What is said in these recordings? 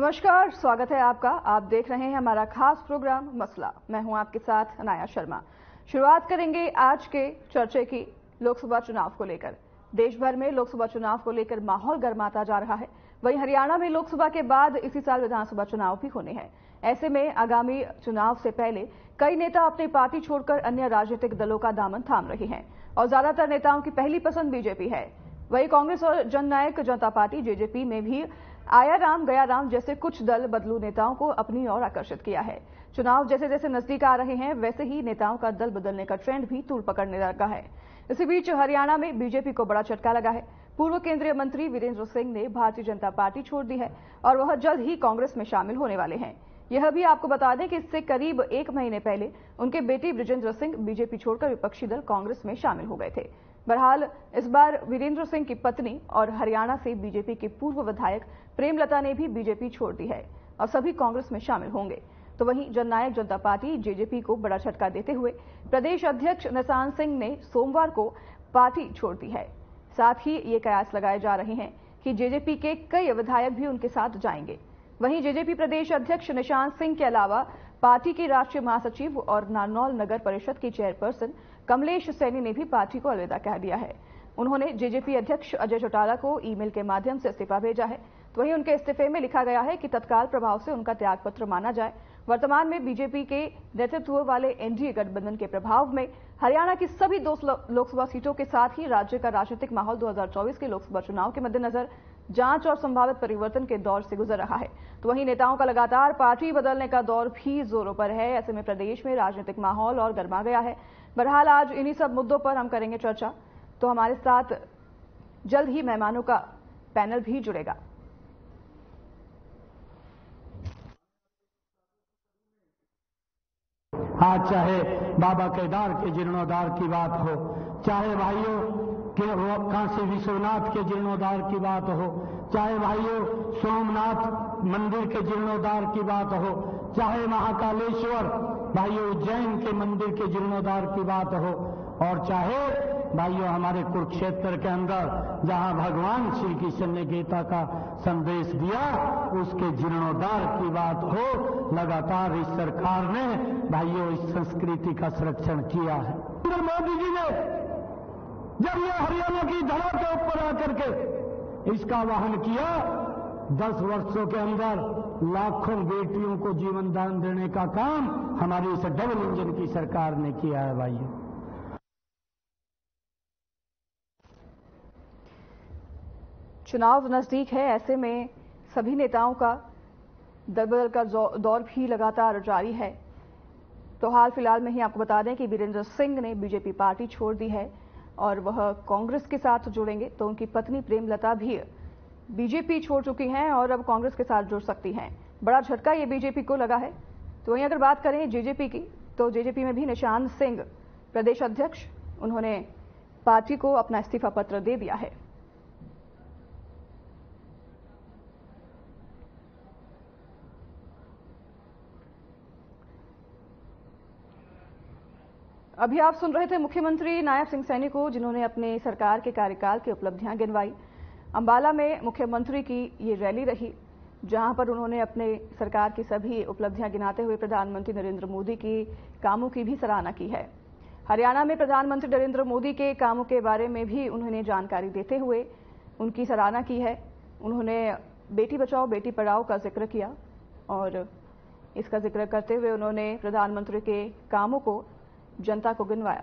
नमस्कार, स्वागत है आपका। आप देख रहे हैं हमारा खास प्रोग्राम मसला। मैं हूं आपके साथ अनाया शर्मा। शुरुआत करेंगे आज के चर्चे की लोकसभा चुनाव को लेकर। देश भर में लोकसभा चुनाव को लेकर माहौल गर्माता जा रहा है। वहीं हरियाणा में लोकसभा के बाद इसी साल विधानसभा चुनाव भी होने हैं। ऐसे में आगामी चुनाव से पहले कई नेता अपनी पार्टी छोड़कर अन्य राजनीतिक दलों का दामन थाम रहे हैं और ज्यादातर नेताओं की पहली पसंद बीजेपी है। वहीं कांग्रेस और जननायक जनता पार्टी जेजेपी में भी आया राम गया राम जैसे कुछ दल बदलू नेताओं को अपनी ओर आकर्षित किया है। चुनाव जैसे जैसे नजदीक आ रहे हैं वैसे ही नेताओं का दल बदलने का ट्रेंड भी तूल पकड़ने लगा है। इसी बीच हरियाणा में बीजेपी को बड़ा झटका लगा है। पूर्व केंद्रीय मंत्री वीरेंद्र सिंह ने भारतीय जनता पार्टी छोड़ दी है और वह जल्द ही कांग्रेस में शामिल होने वाले हैं। यह भी आपको बता दें कि इससे करीब एक महीने पहले उनके बेटे ब्रिजेंद्र सिंह बीजेपी छोड़कर विपक्षी दल कांग्रेस में शामिल हो गए थे। बहरहाल इस बार वीरेंद्र सिंह की पत्नी और हरियाणा से बीजेपी के पूर्व विधायक प्रेमलता ने भी बीजेपी छोड़ दी है और सभी कांग्रेस में शामिल होंगे। तो वहीं जननायक जनता पार्टी जेजेपी को बड़ा झटका देते हुए प्रदेश अध्यक्ष निशांत सिंह ने सोमवार को पार्टी छोड़ दी है। साथ ही ये कयास लगाए जा रहे हैं कि जेजेपी के कई विधायक भी उनके साथ जाएंगे। वहीं जेजेपी प्रदेश अध्यक्ष निशांत सिंह के अलावा पार्टी के राष्ट्रीय महासचिव और नारनौल नगर परिषद की चेयरपर्सन कमलेश सैनी ने भी पार्टी को अलविदा कह दिया है। उन्होंने जेजेपी अध्यक्ष अजय चौटाला को ईमेल के माध्यम से इस्तीफा भेजा है। तो वहीं उनके इस्तीफे में लिखा गया है कि तत्काल प्रभाव से उनका त्यागपत्र माना जाए। वर्तमान में बीजेपी के नेतृत्व वाले एनडीए गठबंधन के प्रभाव में हरियाणा की सभी 2 लोकसभा सीटों के साथ ही राज्य का राजनीतिक माहौल 2024 के लोकसभा चुनाव के मद्देनजर जांच और संभावित परिवर्तन के दौर से गुजर रहा है। तो वहीं नेताओं का लगातार पार्टी बदलने का दौर भी जोरों पर है। ऐसे में प्रदेश में राजनीतिक माहौल और गर्मा गया है। बहरहाल आज इन्हीं सब मुद्दों पर हम करेंगे चर्चा। तो हमारे साथ जल्द ही मेहमानों का पैनल भी जुड़ेगा। आज चाहे बाबा केदार के जीर्णोद्धार की बात हो, चाहे भाइयों के काशी विश्वनाथ के जीर्णोद्धार की बात हो, चाहे भाइयों सोमनाथ मंदिर के जीर्णोद्धार की बात हो, चाहे महाकालेश्वर भाइयों उज्जैन के मंदिर के जीर्णोद्धार की बात हो, और चाहे भाइयों हमारे कुरुक्षेत्र के अंदर जहां भगवान श्री कृष्ण ने गीता का संदेश दिया उसके जीर्णोद्धार की बात हो, लगातार इस सरकार ने भाइयों इस संस्कृति का संरक्षण किया है। नरेंद्र मोदी जी ने जब ये हरियाणा की धरा के ऊपर आकर के इसका वाहन किया, 10 वर्षों के अंदर लाखों बेटियों को जीवन दान देने का काम हमारी इस डबल इंजन की सरकार ने किया है। भाइयों चुनाव नजदीक है, ऐसे में सभी नेताओं का दल-बदल का दौर भी लगातार जारी है। तो हाल फिलहाल में ही आपको बता दें कि वीरेंद्र सिंह ने बीजेपी पार्टी छोड़ दी है और वह कांग्रेस के साथ जुड़ेंगे। तो उनकी पत्नी प्रेमलता भी बीजेपी छोड़ चुकी हैं और अब कांग्रेस के साथ जुड़ सकती हैं। बड़ा झटका ये बीजेपी को लगा है। तो वहीं अगर बात करें जेजेपी की, तो जेजेपी में भी निशांत सिंह प्रदेश अध्यक्ष, उन्होंने पार्टी को अपना इस्तीफा पत्र दे दिया है। अभी आप सुन रहे थे मुख्यमंत्री नायब सिंह सैनी को, जिन्होंने अपने सरकार के कार्यकाल की उपलब्धियां गिनवाई। अंबाला में मुख्यमंत्री की ये रैली रही, जहां पर उन्होंने अपने सरकार की सभी उपलब्धियां गिनाते हुए प्रधानमंत्री नरेंद्र मोदी के कामों की भी सराहना की है। हरियाणा में प्रधानमंत्री नरेंद्र मोदी के कामों के बारे में भी उन्होंने जानकारी देते हुए उनकी सराहना की है। उन्होंने बेटी बचाओ बेटी पढ़ाओ का जिक्र किया और इसका जिक्र करते हुए उन्होंने प्रधानमंत्री के कामों को जनता को गिनवाया।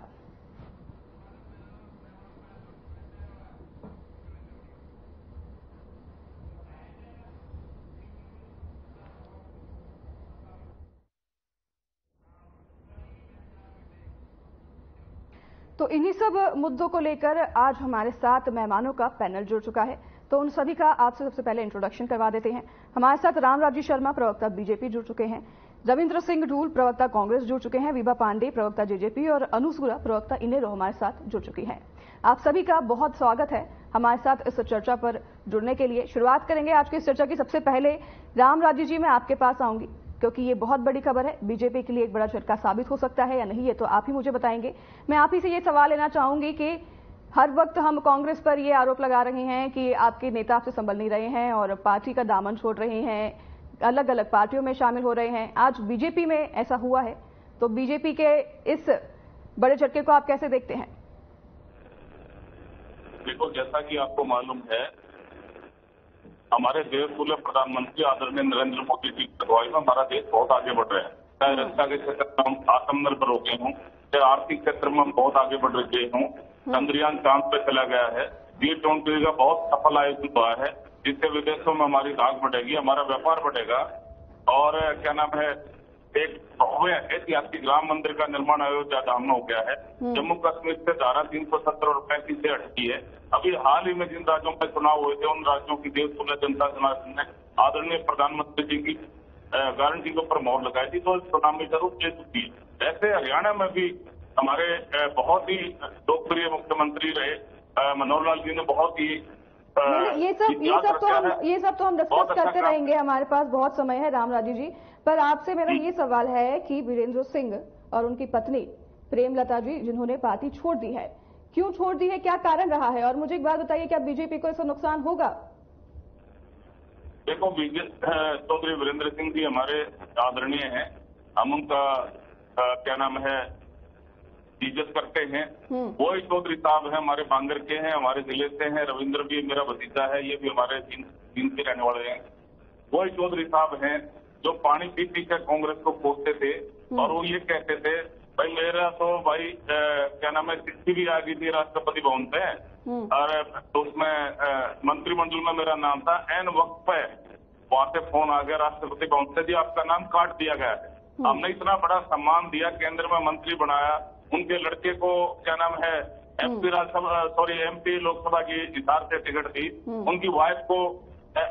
तो इन्हीं सब मुद्दों को लेकर आज हमारे साथ मेहमानों का पैनल जुड़ चुका है। तो उन सभी का आपसे सबसे पहले इंट्रोडक्शन करवा देते हैं। हमारे साथ राम राजीव शर्मा प्रवक्ता बीजेपी जुड़ चुके हैं, रविन्द्र सिंह ढूल प्रवक्ता कांग्रेस जुड़ चुके हैं, विभा पांडे प्रवक्ता जेजेपी और अनुसुरा प्रवक्ता इनेरो हमारे साथ जुड़ चुकी हैं। आप सभी का बहुत स्वागत है हमारे साथ इस चर्चा पर जुड़ने के लिए। शुरुआत करेंगे आज की इस चर्चा की। सबसे पहले राम राजी जी, मैं आपके पास आऊंगी क्योंकि ये बहुत बड़ी खबर है। बीजेपी के लिए एक बड़ा झटका साबित हो सकता है या नहीं, ये तो आप ही मुझे बताएंगे। मैं आप ही से ये सवाल लेना चाहूंगी कि हर वक्त हम कांग्रेस पर ये आरोप लगा रहे हैं कि आपके नेता आपसे संभल नहीं रहे हैं और पार्टी का दामन छोड़ रहे हैं, अलग अलग पार्टियों में शामिल हो रहे हैं। आज बीजेपी में ऐसा हुआ है, तो बीजेपी के इस बड़े झटके को आप कैसे देखते हैं? देखो, जैसा कि आपको मालूम है, हमारे देश को प्रधानमंत्री आदरणीय नरेंद्र मोदी जी की अगुवाई में हमारा देश बहुत आगे बढ़ रहा है। चाहे रक्षा के क्षेत्र में हम आत्मनिर्भर हो गए हों, चाहे आर्थिक क्षेत्र में हम बहुत आगे बढ़ गए हों। चंद्रयान चांद पे चला गया है, G20 का बहुत सफल आयोजन हुआ है, जिससे विदेशों में हमारी आग बढ़ेगी, हमारा व्यापार बढ़ेगा। और क्या नाम है, एक भव्य ऐतिहासिक राम मंदिर का निर्माण अयोध्या हो गया है। जम्मू कश्मीर से धारा 370 और 35 से हटती है। अभी हाल ही में जिन राज्यों में चुनाव हुए थे, उन राज्यों की देशपूर्ण जनता जनार्दन ने आदरणीय प्रधानमंत्री जी की गारंटी के ऊपर मोहर लगाई थी, तो चुनावी जरूर जीत चुकी है। ऐसे हरियाणा में भी हमारे बहुत ही लोकप्रिय मुख्यमंत्री रहे मनोहरलाल जी ने बहुत ही ये सब तो हम डिस्कस करते रहेंगे, हमारे पास बहुत समय है राम राजू जी। पर आपसे मेरा ये सवाल है कि वीरेंद्र सिंह और उनकी पत्नी प्रेमलता जी, जिन्होंने पार्टी छोड़ दी है, क्यों छोड़ दी है, क्या कारण रहा है? और मुझे एक बात बताइए, क्या बीजेपी को इसका नुकसान होगा? देखो, चौधरी वीरेंद्र सिंह जी हमारे आदरणीय हैं, हम उनका क्या नाम है इज्जत करते हैं। वो ही चौधरी साहब है, हमारे बांगर के हैं, हमारे जिले से हैं। रविंद्र भी मेरा भतीजा है, ये भी हमारे जींद के रहने वाले हैं। वो ही चौधरी साहब हैं जो पानी पी पी कर कांग्रेस को कोसते थे, और वो ये कहते थे भाई मेरा तो भाई क्या नाम है चिट्ठी भी आ गई थी राष्ट्रपति भवन पे, और तो उसमें मंत्रिमंडल में मेरा नाम था। एन वक्त पे वहां से फोन आ गया राष्ट्रपति भवन से, जी आपका नाम काट दिया गया है। हमने इतना बड़ा सम्मान दिया, केंद्र में मंत्री बनाया, उनके लड़के को क्या नाम है एमपी लोकसभा की हिसार से टिकट दी, उनकी वाइफ को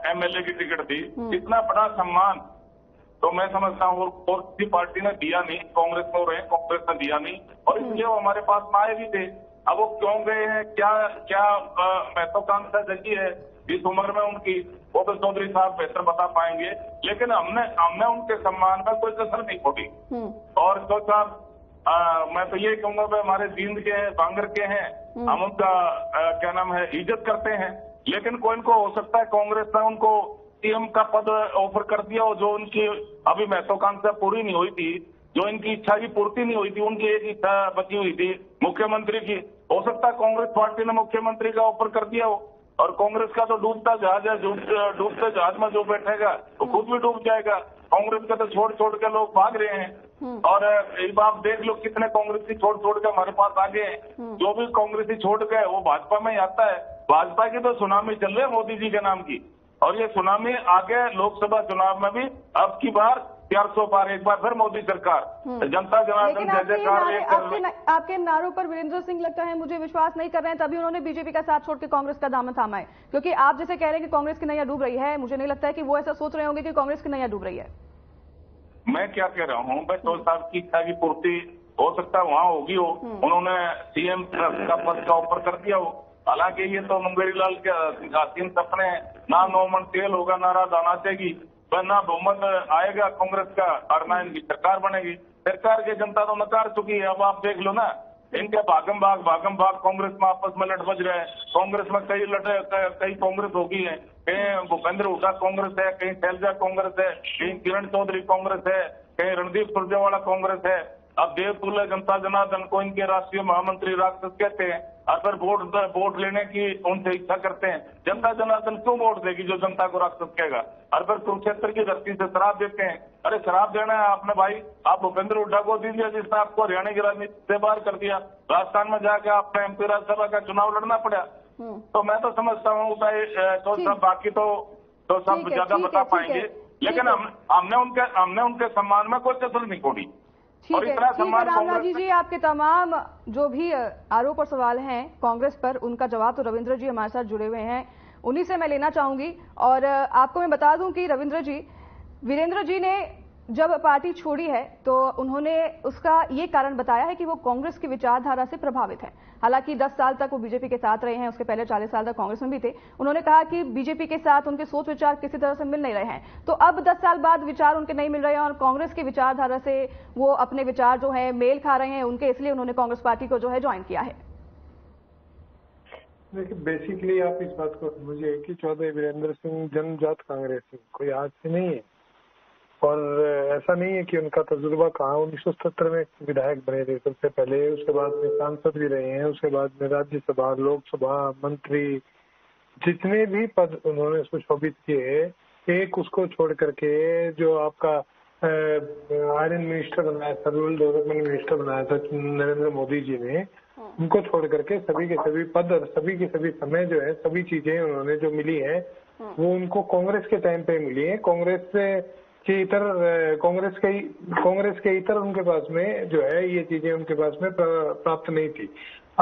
एमएलए की टिकट दी। इतना बड़ा सम्मान तो मैं समझता हूँ और किसी पार्टी ने दिया नहीं, कांग्रेस को रहे, कांग्रेस ने दिया नहीं, और इसलिए वो हमारे पास आए भी थे। अब वो क्यों गए हैं, क्या क्या महत्वाकांक्षा जगी है इस उम्र में उनकी, वो तो चौधरी साहब बेहतर बता पाएंगे। लेकिन हमने उनके सम्मान में कोई कसर नहीं छोड़ी। और तो साहब मैं तो ये कहूंगा कि हमारे जींद के हैं, बांगर के हैं, हम उनका क्या नाम है इज्जत करते हैं। लेकिन कोई इनको हो सकता है कांग्रेस ने उनको सीएम का पद ऑफर कर दिया, और जो उनकी अभी महत्वाकांक्षा पूरी नहीं हुई थी, जो इनकी इच्छा की पूर्ति नहीं हुई थी, उनकी एक इच्छा बची हुई थी मुख्यमंत्री की। हो सकता है कांग्रेस पार्टी ने मुख्यमंत्री का ऑफर कर दिया हो, और कांग्रेस का तो डूबता जहाज है, डूबते जहाज में जो बैठेगा वो खुद भी डूब जाएगा। कांग्रेस का तो छोड़ छोड़ के लोग भाग रहे हैं, और आप देख लो कितने कांग्रेसी छोड़ छोड़ के हमारे पास आ गए हैं। जो भी कांग्रेसी छोड़ गए वो भाजपा में ही आता है। भाजपा की तो सुनामी चल रही है मोदी जी के नाम की, और ये सुनामी आगे लोकसभा चुनाव में भी अब की बार 400 पार, एक बार फिर मोदी सरकार, जनता जनार्दन जय जयकार। आपके नारों पर वीरेंद्र सिंह लगता है मुझे विश्वास नहीं कर रहे हैं, तभी उन्होंने बीजेपी का साथ छोड़ के कांग्रेस का दामन थामा है। क्योंकि आप जैसे कह रहे हैं कि कांग्रेस की नैया डूब रही है, मुझे नहीं लगता है कि वो ऐसा सोच रहे होंगे कि कांग्रेस की नैया डूब रही है। मैं क्या कह रहा हूँ, बस चौधरी साहब की इच्छा की पूर्ति हो सकता है वहाँ होगी हो, उन्होंने सीएम का पद का ऑफर कर दिया हो। हालांकि ये तो मुंगेरी लाल के तीन सपने, ना नौमन तेल होगा, ना रात नाचेगी, ना बहुमत आएगा कांग्रेस का, और ना इनकी सरकार बनेगी। सरकार की जनता तो नकार चुकी है। अब आप देख लो ना, इनके भागम भाग कांग्रेस में आपस में लड़ बज रहे हैं। कांग्रेस में कई कांग्रेस हो गई है, कहीं भूपेंद्र हुड्डा कांग्रेस है, कहीं शैलजा कांग्रेस है, कहीं किरण चौधरी कांग्रेस है, कहीं रणदीप सुरजेवाला कांग्रेस है। अब देवतुल्य जनता जनार्दन को इनके राष्ट्रीय महामंत्री राक्षस कहते हैं, और फिर वोट लेने की उनसे इच्छा करते हैं। जनता जनार्दन क्यों वोट देगी जो जनता को राक्षस कहेगा? और फिर कुरुक्षेत्र की धरती से शराब देते हैं। अरे शराब देना है आपने भाई, आप भूपेंद्र हुड्डा को दीजिए जिसने आपको हरियाणा की राजनीति से बाहर कर दिया। राजस्थान में जाके आपने एमपी राज्यसभा का चुनाव लड़ना पड़ा। तो मैं तो समझता हूँ बाकी तो सब ज्यादा बता पाएंगे, लेकिन हमने उनके सम्मान में कोई कसर नहीं छोड़ी। ठीक है राम राजी जी, आपके तमाम जो भी आरोप और सवाल हैं कांग्रेस पर, उनका जवाब तो रविंद्र जी हमारे साथ जुड़े हुए हैं, उन्हीं से मैं लेना चाहूंगी। और आपको मैं बता दूं कि वीरेंद्र जी ने जब पार्टी छोड़ी है तो उन्होंने उसका ये कारण बताया है कि वो कांग्रेस की विचारधारा से प्रभावित हैं। हालांकि 10 साल तक वो बीजेपी के साथ रहे हैं, उसके पहले 40 साल तक कांग्रेस में भी थे। उन्होंने कहा कि बीजेपी के साथ उनके सोच विचार किसी तरह से मिल नहीं रहे हैं, तो अब 10 साल बाद विचार उनके नहीं मिल रहे हैं और कांग्रेस की विचारधारा से वो अपने विचार जो है मेल खा रहे हैं उनके, इसलिए उन्होंने कांग्रेस पार्टी को जो है ज्वाइन किया है। देखिए, बेसिकली आप इस बात को समझिए कि चौधरी वीरेंद्र सिंह जनजात कांग्रेस कोई आज से नहीं है, और ऐसा नहीं है कि उनका तजुर्बा कहाँ, 1977 में विधायक बने थे सबसे पहले, उसके बाद में सांसद भी रहे हैं, उसके बाद में राज्यसभा, लोकसभा, मंत्री, जितने भी पद उन्होंने सुशोभित किए, एक उसको छोड़ करके जो आपका आयरन मिनिस्टर बनाया था, रूरल डेवलपमेंट मिनिस्टर बनाया था नरेंद्र मोदी जी ने, उनको छोड़ करके सभी के सभी पद और सभी के सभी समय जो है, सभी चीजें उन्होंने जो मिली है वो उनको कांग्रेस के टाइम पे मिली है। कांग्रेस के इतर उनके पास में जो है ये चीजें उनके पास में प्राप्त नहीं थी।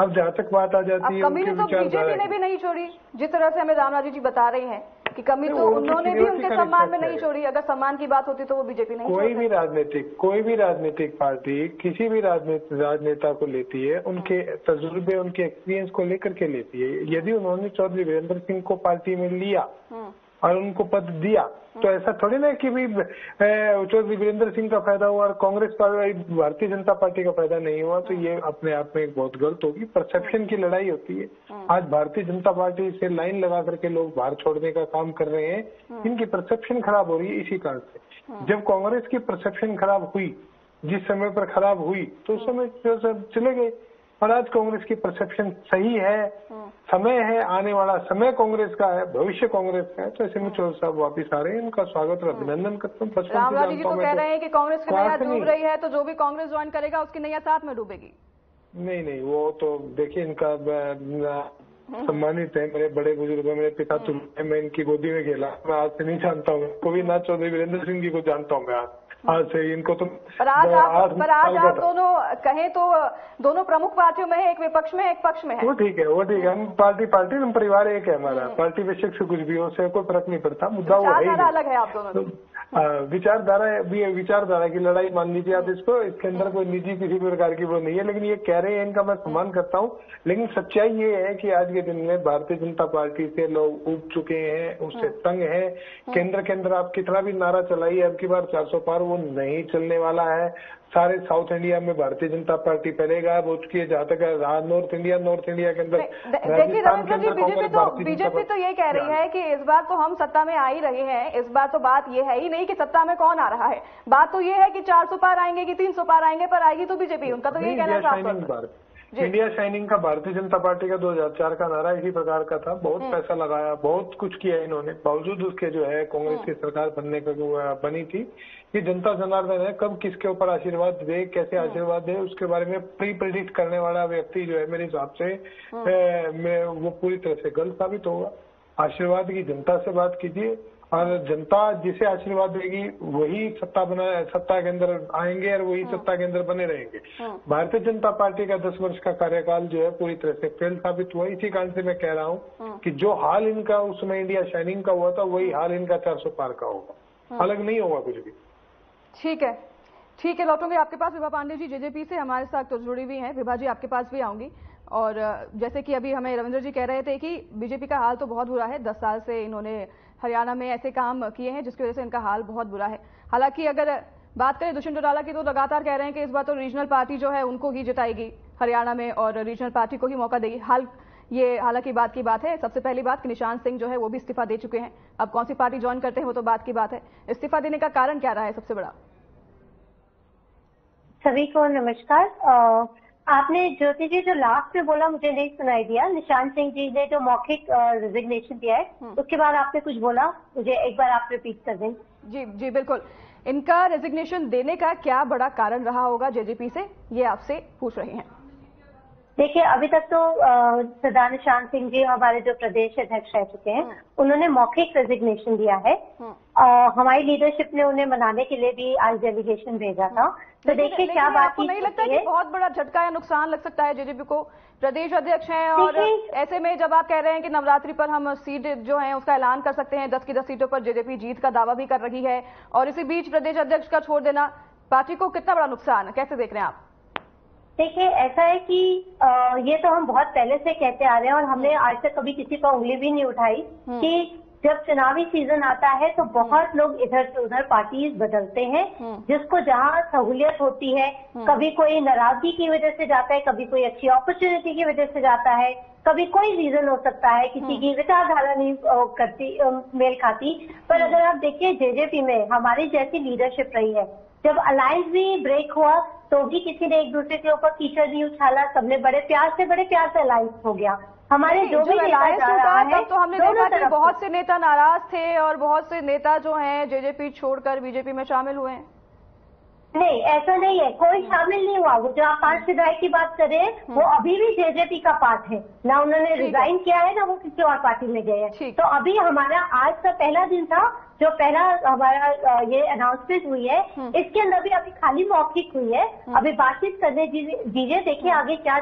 अब जहाँ तक बात आ जाती है, कमी तो बीजेपी ने भी नहीं छोड़ी, जिस तरह से हमें राम राजू जी बता रही हैं कि कमी तो उन्होंने भी उनके सम्मान में नहीं छोड़ी। अगर सम्मान की बात होती तो वो बीजेपी नहीं, कोई भी राजनीतिक पार्टी किसी भी राजनेता को लेती है उनके तजुर्बे, उनके एक्सपीरियंस को लेकर के लेती है। यदि उन्होंने चौधरी वीरेंद्र सिंह को पार्टी में लिया और उनको पद दिया तो ऐसा थोड़ी ना कि भी चौधरी वीरेंद्र सिंह का फायदा हुआ और कांग्रेस पार्टी, भारतीय जनता पार्टी का फायदा नहीं हुआ, तो ये अपने आप में एक बहुत गलत होगी। परसेप्शन की लड़ाई होती है। आज भारतीय जनता पार्टी से लाइन लगा करके लोग बाहर छोड़ने का काम कर रहे हैं, इनकी परसेप्शन खराब हो रही है। इसी कारण से जब कांग्रेस की परसेप्शन खराब हुई, जिस समय पर खराब हुई, तो उस समय जो सब चले गए। और आज कांग्रेस की परसेप्शन सही है, समय है, आने वाला समय कांग्रेस का है, भविष्य कांग्रेस का है, तो ऐसे में चौधरी साहब वापस आ रहे हैं, उनका स्वागत और अभिनंदन करता हूँ। राम राजू जी तो कह रहे हैं कि कांग्रेस की नैया डूब रही है, तो जो भी कांग्रेस ज्वाइन करेगा उसकी नैया साथ में डूबेगी। नहीं, वो तो देखिए, इनका सम्मानित है, मेरे बड़े बुजुर्ग, मेरे पिता तुल्य, मैं इनकी गोदी में खेला, मैं आज से नहीं जानता हूँ इनको भी, ना चौधरी वीरेंद्र सिंह जी को जानता हूँ मैं आज से इनको। तो पर आज आप दोनों कहें तो दोनों प्रमुख पार्टियों में है, एक विपक्ष में, एक पक्ष में है। वो ठीक है, हम पार्टी हम परिवार एक है हमारा, पार्टी विशेष कुछ भी हो, उससे कोई फर्क नहीं पड़ता। मुद्दा वो अलग है, आप दोनों विचारधारा की लड़ाई मान लीजिए आप इसको, इसके अंदर कोई निजी किसी प्रकार की वो नहीं है। लेकिन ये कह रहे हैं, इनका मैं सम्मान करता हूँ, लेकिन सच्चाई ये है कि आज के दिन में भारतीय जनता पार्टी से लोग उब चुके हैं, उससे तंग हैं। केंद्र के अंदर आप कितना भी नारा चलाइए, अब की बार 400 पार वो नहीं चलने वाला है। सारे साउथ इंडिया में भारतीय जनता पार्टी पहलेगा, वो चुकी है, जहाँ तक नॉर्थ इंडिया के अंदर। देखिए रविंद्र जी, बीजेपी तो ये कह रही है कि इस बार तो हम सत्ता में आ ही रहे हैं, इस बार तो बात ये है ही नहीं कि सत्ता में कौन आ रहा है, बात तो ये है कि 400 पार आएंगे कि 300 पार आएंगे, पर आएगी तो बीजेपी। उनका तो ये कहना था इंडिया शाइनिंग का, भारतीय जनता पार्टी का 2004 का नारा इसी प्रकार का था। बहुत पैसा लगाया, बहुत कुछ किया इन्होंने, बावजूद उसके जो है कांग्रेस की सरकार बनने का बनी थी। ये जनता जनार्दन है, कब किसके ऊपर आशीर्वाद दे, कैसे आशीर्वाद दे, उसके बारे में प्रेडिक्ट करने वाला व्यक्ति जो है मेरे हिसाब से वो पूरी तरह से गलत साबित होगा। आशीर्वाद की जनता से बात कीजिए, और जनता जिसे आशीर्वाद देगी वही सत्ता के अंदर आएंगे और वही सत्ता के अंदर बने रहेंगे। भारतीय जनता पार्टी का 10 वर्ष का कार्यकाल जो है पूरी तरह से फेल साबित हुआ। इसी कारण से मैं कह रहा हूँ कि जो हाल इनका उस समय इंडिया शाइनिंग का हुआ था, वही हाल इनका 400 पार का होगा, अलग नहीं होगा कुछ भी। ठीक है, लौटूंगे आपके पास। विभा पांडे जी जेजेपी से हमारे साथ तो जुड़ी हुई है। विभा जी, आपके पास भी आऊंगी। और जैसे कि अभी हमें रविंद्र जी कह रहे थे कि बीजेपी का हाल तो बहुत बुरा है, 10 साल से इन्होंने हरियाणा में ऐसे काम किए हैं जिसकी वजह से इनका हाल बहुत बुरा है। हालांकि अगर बात करें दुष्यंत चौटाला की, तो लगातार कह रहे हैं कि इस बार तो रीजनल पार्टी जो है उनको ही जिताएगी हरियाणा में और रीजनल पार्टी को ही मौका देगी। हालांकि बात की बात है, सबसे पहली बात कि निशांत सिंह जो है वो भी इस्तीफा दे चुके हैं, अब कौन सी पार्टी ज्वाइन करते हैं वो तो बात की बात है। इस्तीफा देने का कारण क्या रहा है सबसे बड़ा? सभी को नमस्कार। आपने ज्योति जी जो लास्ट में बोला मुझे नहीं सुनाई दिया, निशांत सिंह जी ने जो मौखिक रिजिग्नेशन दिया है उसके बाद आपने कुछ बोला, मुझे एक बार आप रिपीट कर दें। जी बिल्कुल, इनका रिजिग्नेशन देने का क्या बड़ा कारण रहा होगा जेजेपी से, ये आपसे पूछ रहे हैं। देखिए, अभी तक तो सरदार निशांत सिंह जी हमारे जो प्रदेश अध्यक्ष रह चुके हैं, उन्होंने मौखिक रेजिग्नेशन दिया है। हमारी लीडरशिप ने उन्हें मनाने के लिए भी आज डेलीगेशन भेजा था। तो देखिए क्या बात है, नहीं लगता है कि बहुत बड़ा झटका या नुकसान लग सकता है जेजेपी को? प्रदेश अध्यक्ष हैं और ऐसे में जब आप कह रहे हैं कि नवरात्रि पर हम सीट जो है उसका ऐलान कर सकते हैं, 10 की 10 सीटों पर जेजेपी जीत का दावा भी कर रही है, और इसी बीच प्रदेश अध्यक्ष का छोड़ देना पार्टी को कितना बड़ा नुकसान है, कैसे देख रहे हैं आप? देखिए, ऐसा है कि ये तो हम बहुत पहले से कहते आ रहे हैं और हमने आज तक कभी किसी पर उंगली भी नहीं उठाई कि जब चुनावी सीजन आता है तो बहुत लोग इधर से उधर पार्टीज बदलते हैं, जिसको जहां सहूलियत होती है, कभी कोई नाराजगी की वजह से जाता है, कभी कोई अच्छी अपॉर्चुनिटी की वजह से जाता है, कभी कोई रीजन हो सकता है, किसी की विचारधारा नहीं करती मेल खाती। पर अगर आप देखिए जेजेपी में हमारी जैसी लीडरशिप रही है, जब अलायंस भी ब्रेक हुआ तो भी किसी ने एक दूसरे के ऊपर कीचड़ नहीं उछाला, सबने बड़े प्यार से अलायंस हो गया। हमारे जो भी अलायंस होता है तब तो हमने देखा कि बहुत से नेता नाराज थे और बहुत से नेता जो हैं जेजेपी छोड़कर बीजेपी में शामिल हुए हैं। नहीं, ऐसा नहीं है, कोई शामिल नहीं हुआ। वो जो आप 5 विधायक की बात करें वो अभी भी जेजेपी का पार्ट है, ना उन्होंने रिजाइन किया है, ना वो किसी और पार्टी में गए हैं। तो अभी हमारा आज का पहला दिन था, जो पहला हमारा ये अनाउंसमेंट हुई है, इसके अंदर भी अभी खाली मौखिक हुई है, अभी बातचीत करने दीजिए, देखिए आगे क्या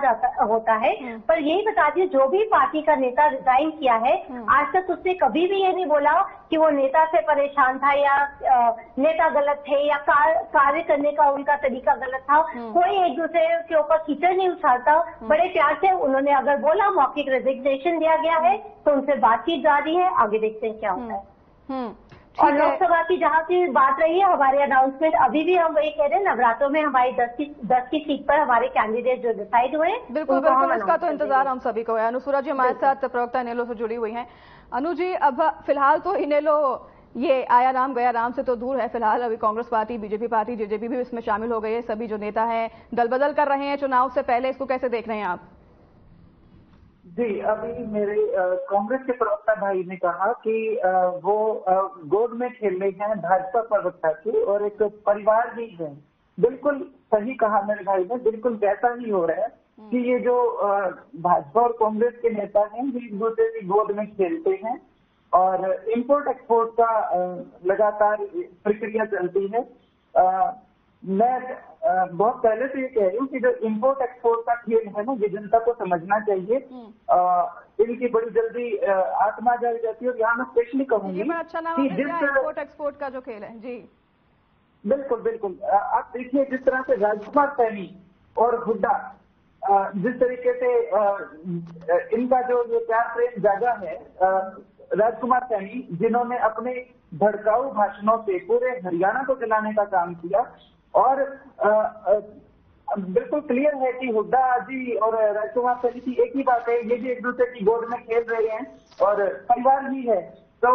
होता है। पर यही बता दिए जो भी पार्टी का नेता रिजाइन किया है, आज तक उसने कभी भी ये नहीं बोला कि वो नेता से परेशान था या नेता गलत थे या कार्य करने का उनका तरीका गलत था। कोई एक दूसरे के ऊपर कीचड़ नहीं उछालता, बड़े प्यार से उन्होंने अगर बोला मौखिक रेजिग्नेशन दिया गया है तो उनसे बातचीत जारी है, आगे देखते हैं क्या होता है। और लोकसभा की जहाँ की बात रही है, हमारे अनाउंसमेंट अभी भी हम वही कह रहे हैं, नवरात्रों में हमारी 10 की सीट पर हमारे कैंडिडेट जो डिसाइड हुए। बिल्कुल बिल्कुल, इसका तो इंतजार हम सभी को है। अनुसुरा जी हमारे साथ प्रवक्ता इनेलो से जुड़ी हुई हैं। अनु जी, अब फिलहाल तो इनेलो ये आया नाम गया नाम से तो दूर है, फिलहाल अभी Congress party, BJP party, JJP भी इसमें शामिल हो गई है, सभी जो नेता है दल बदल कर रहे हैं चुनाव से पहले, इसको कैसे देख रहे हैं आप? जी, अभी मेरे कांग्रेस के प्रवक्ता भाई ने कहा कि वो गोद में खेल रहे हैं भाजपा प्रवक्ता की और एक परिवार भी है। बिल्कुल सही कहा मेरे भाई ने, बिल्कुल वैसा ही हो रहा है कि ये जो भाजपा और कांग्रेस के नेता हैं ये एक दूसरे की गोद में खेलते हैं और इंपोर्ट एक्सपोर्ट का लगातार प्रक्रिया चलती है। मैं बहुत पहले से ये कह रही हूँ कि जो इंपोर्ट एक्सपोर्ट का खेल है ना, ये जनता को समझना चाहिए। इनकी बड़ी जल्दी आत्मा जल जाती है। और यहाँ मैं स्पेशली कहूँगी कि जिस इंपोर्ट एक्सपोर्ट का जो खेल है, जी बिल्कुल बिल्कुल, आप देखिए जिस तरह से राजकुमार सैनी और हुड्डा, जिस तरीके से इनका जो ये प्यार प्रेम जागा है, राजकुमार सैनी जिन्होंने अपने भड़काऊ भाषणों से पूरे हरियाणा को जलाने का काम किया, और बिल्कुल क्लियर है कि हुड्डा जी और राजकुमार सैनी की एक ही बात है, ये भी एक दूसरे की गोद में खेल रहे हैं और परिवार भी है। तो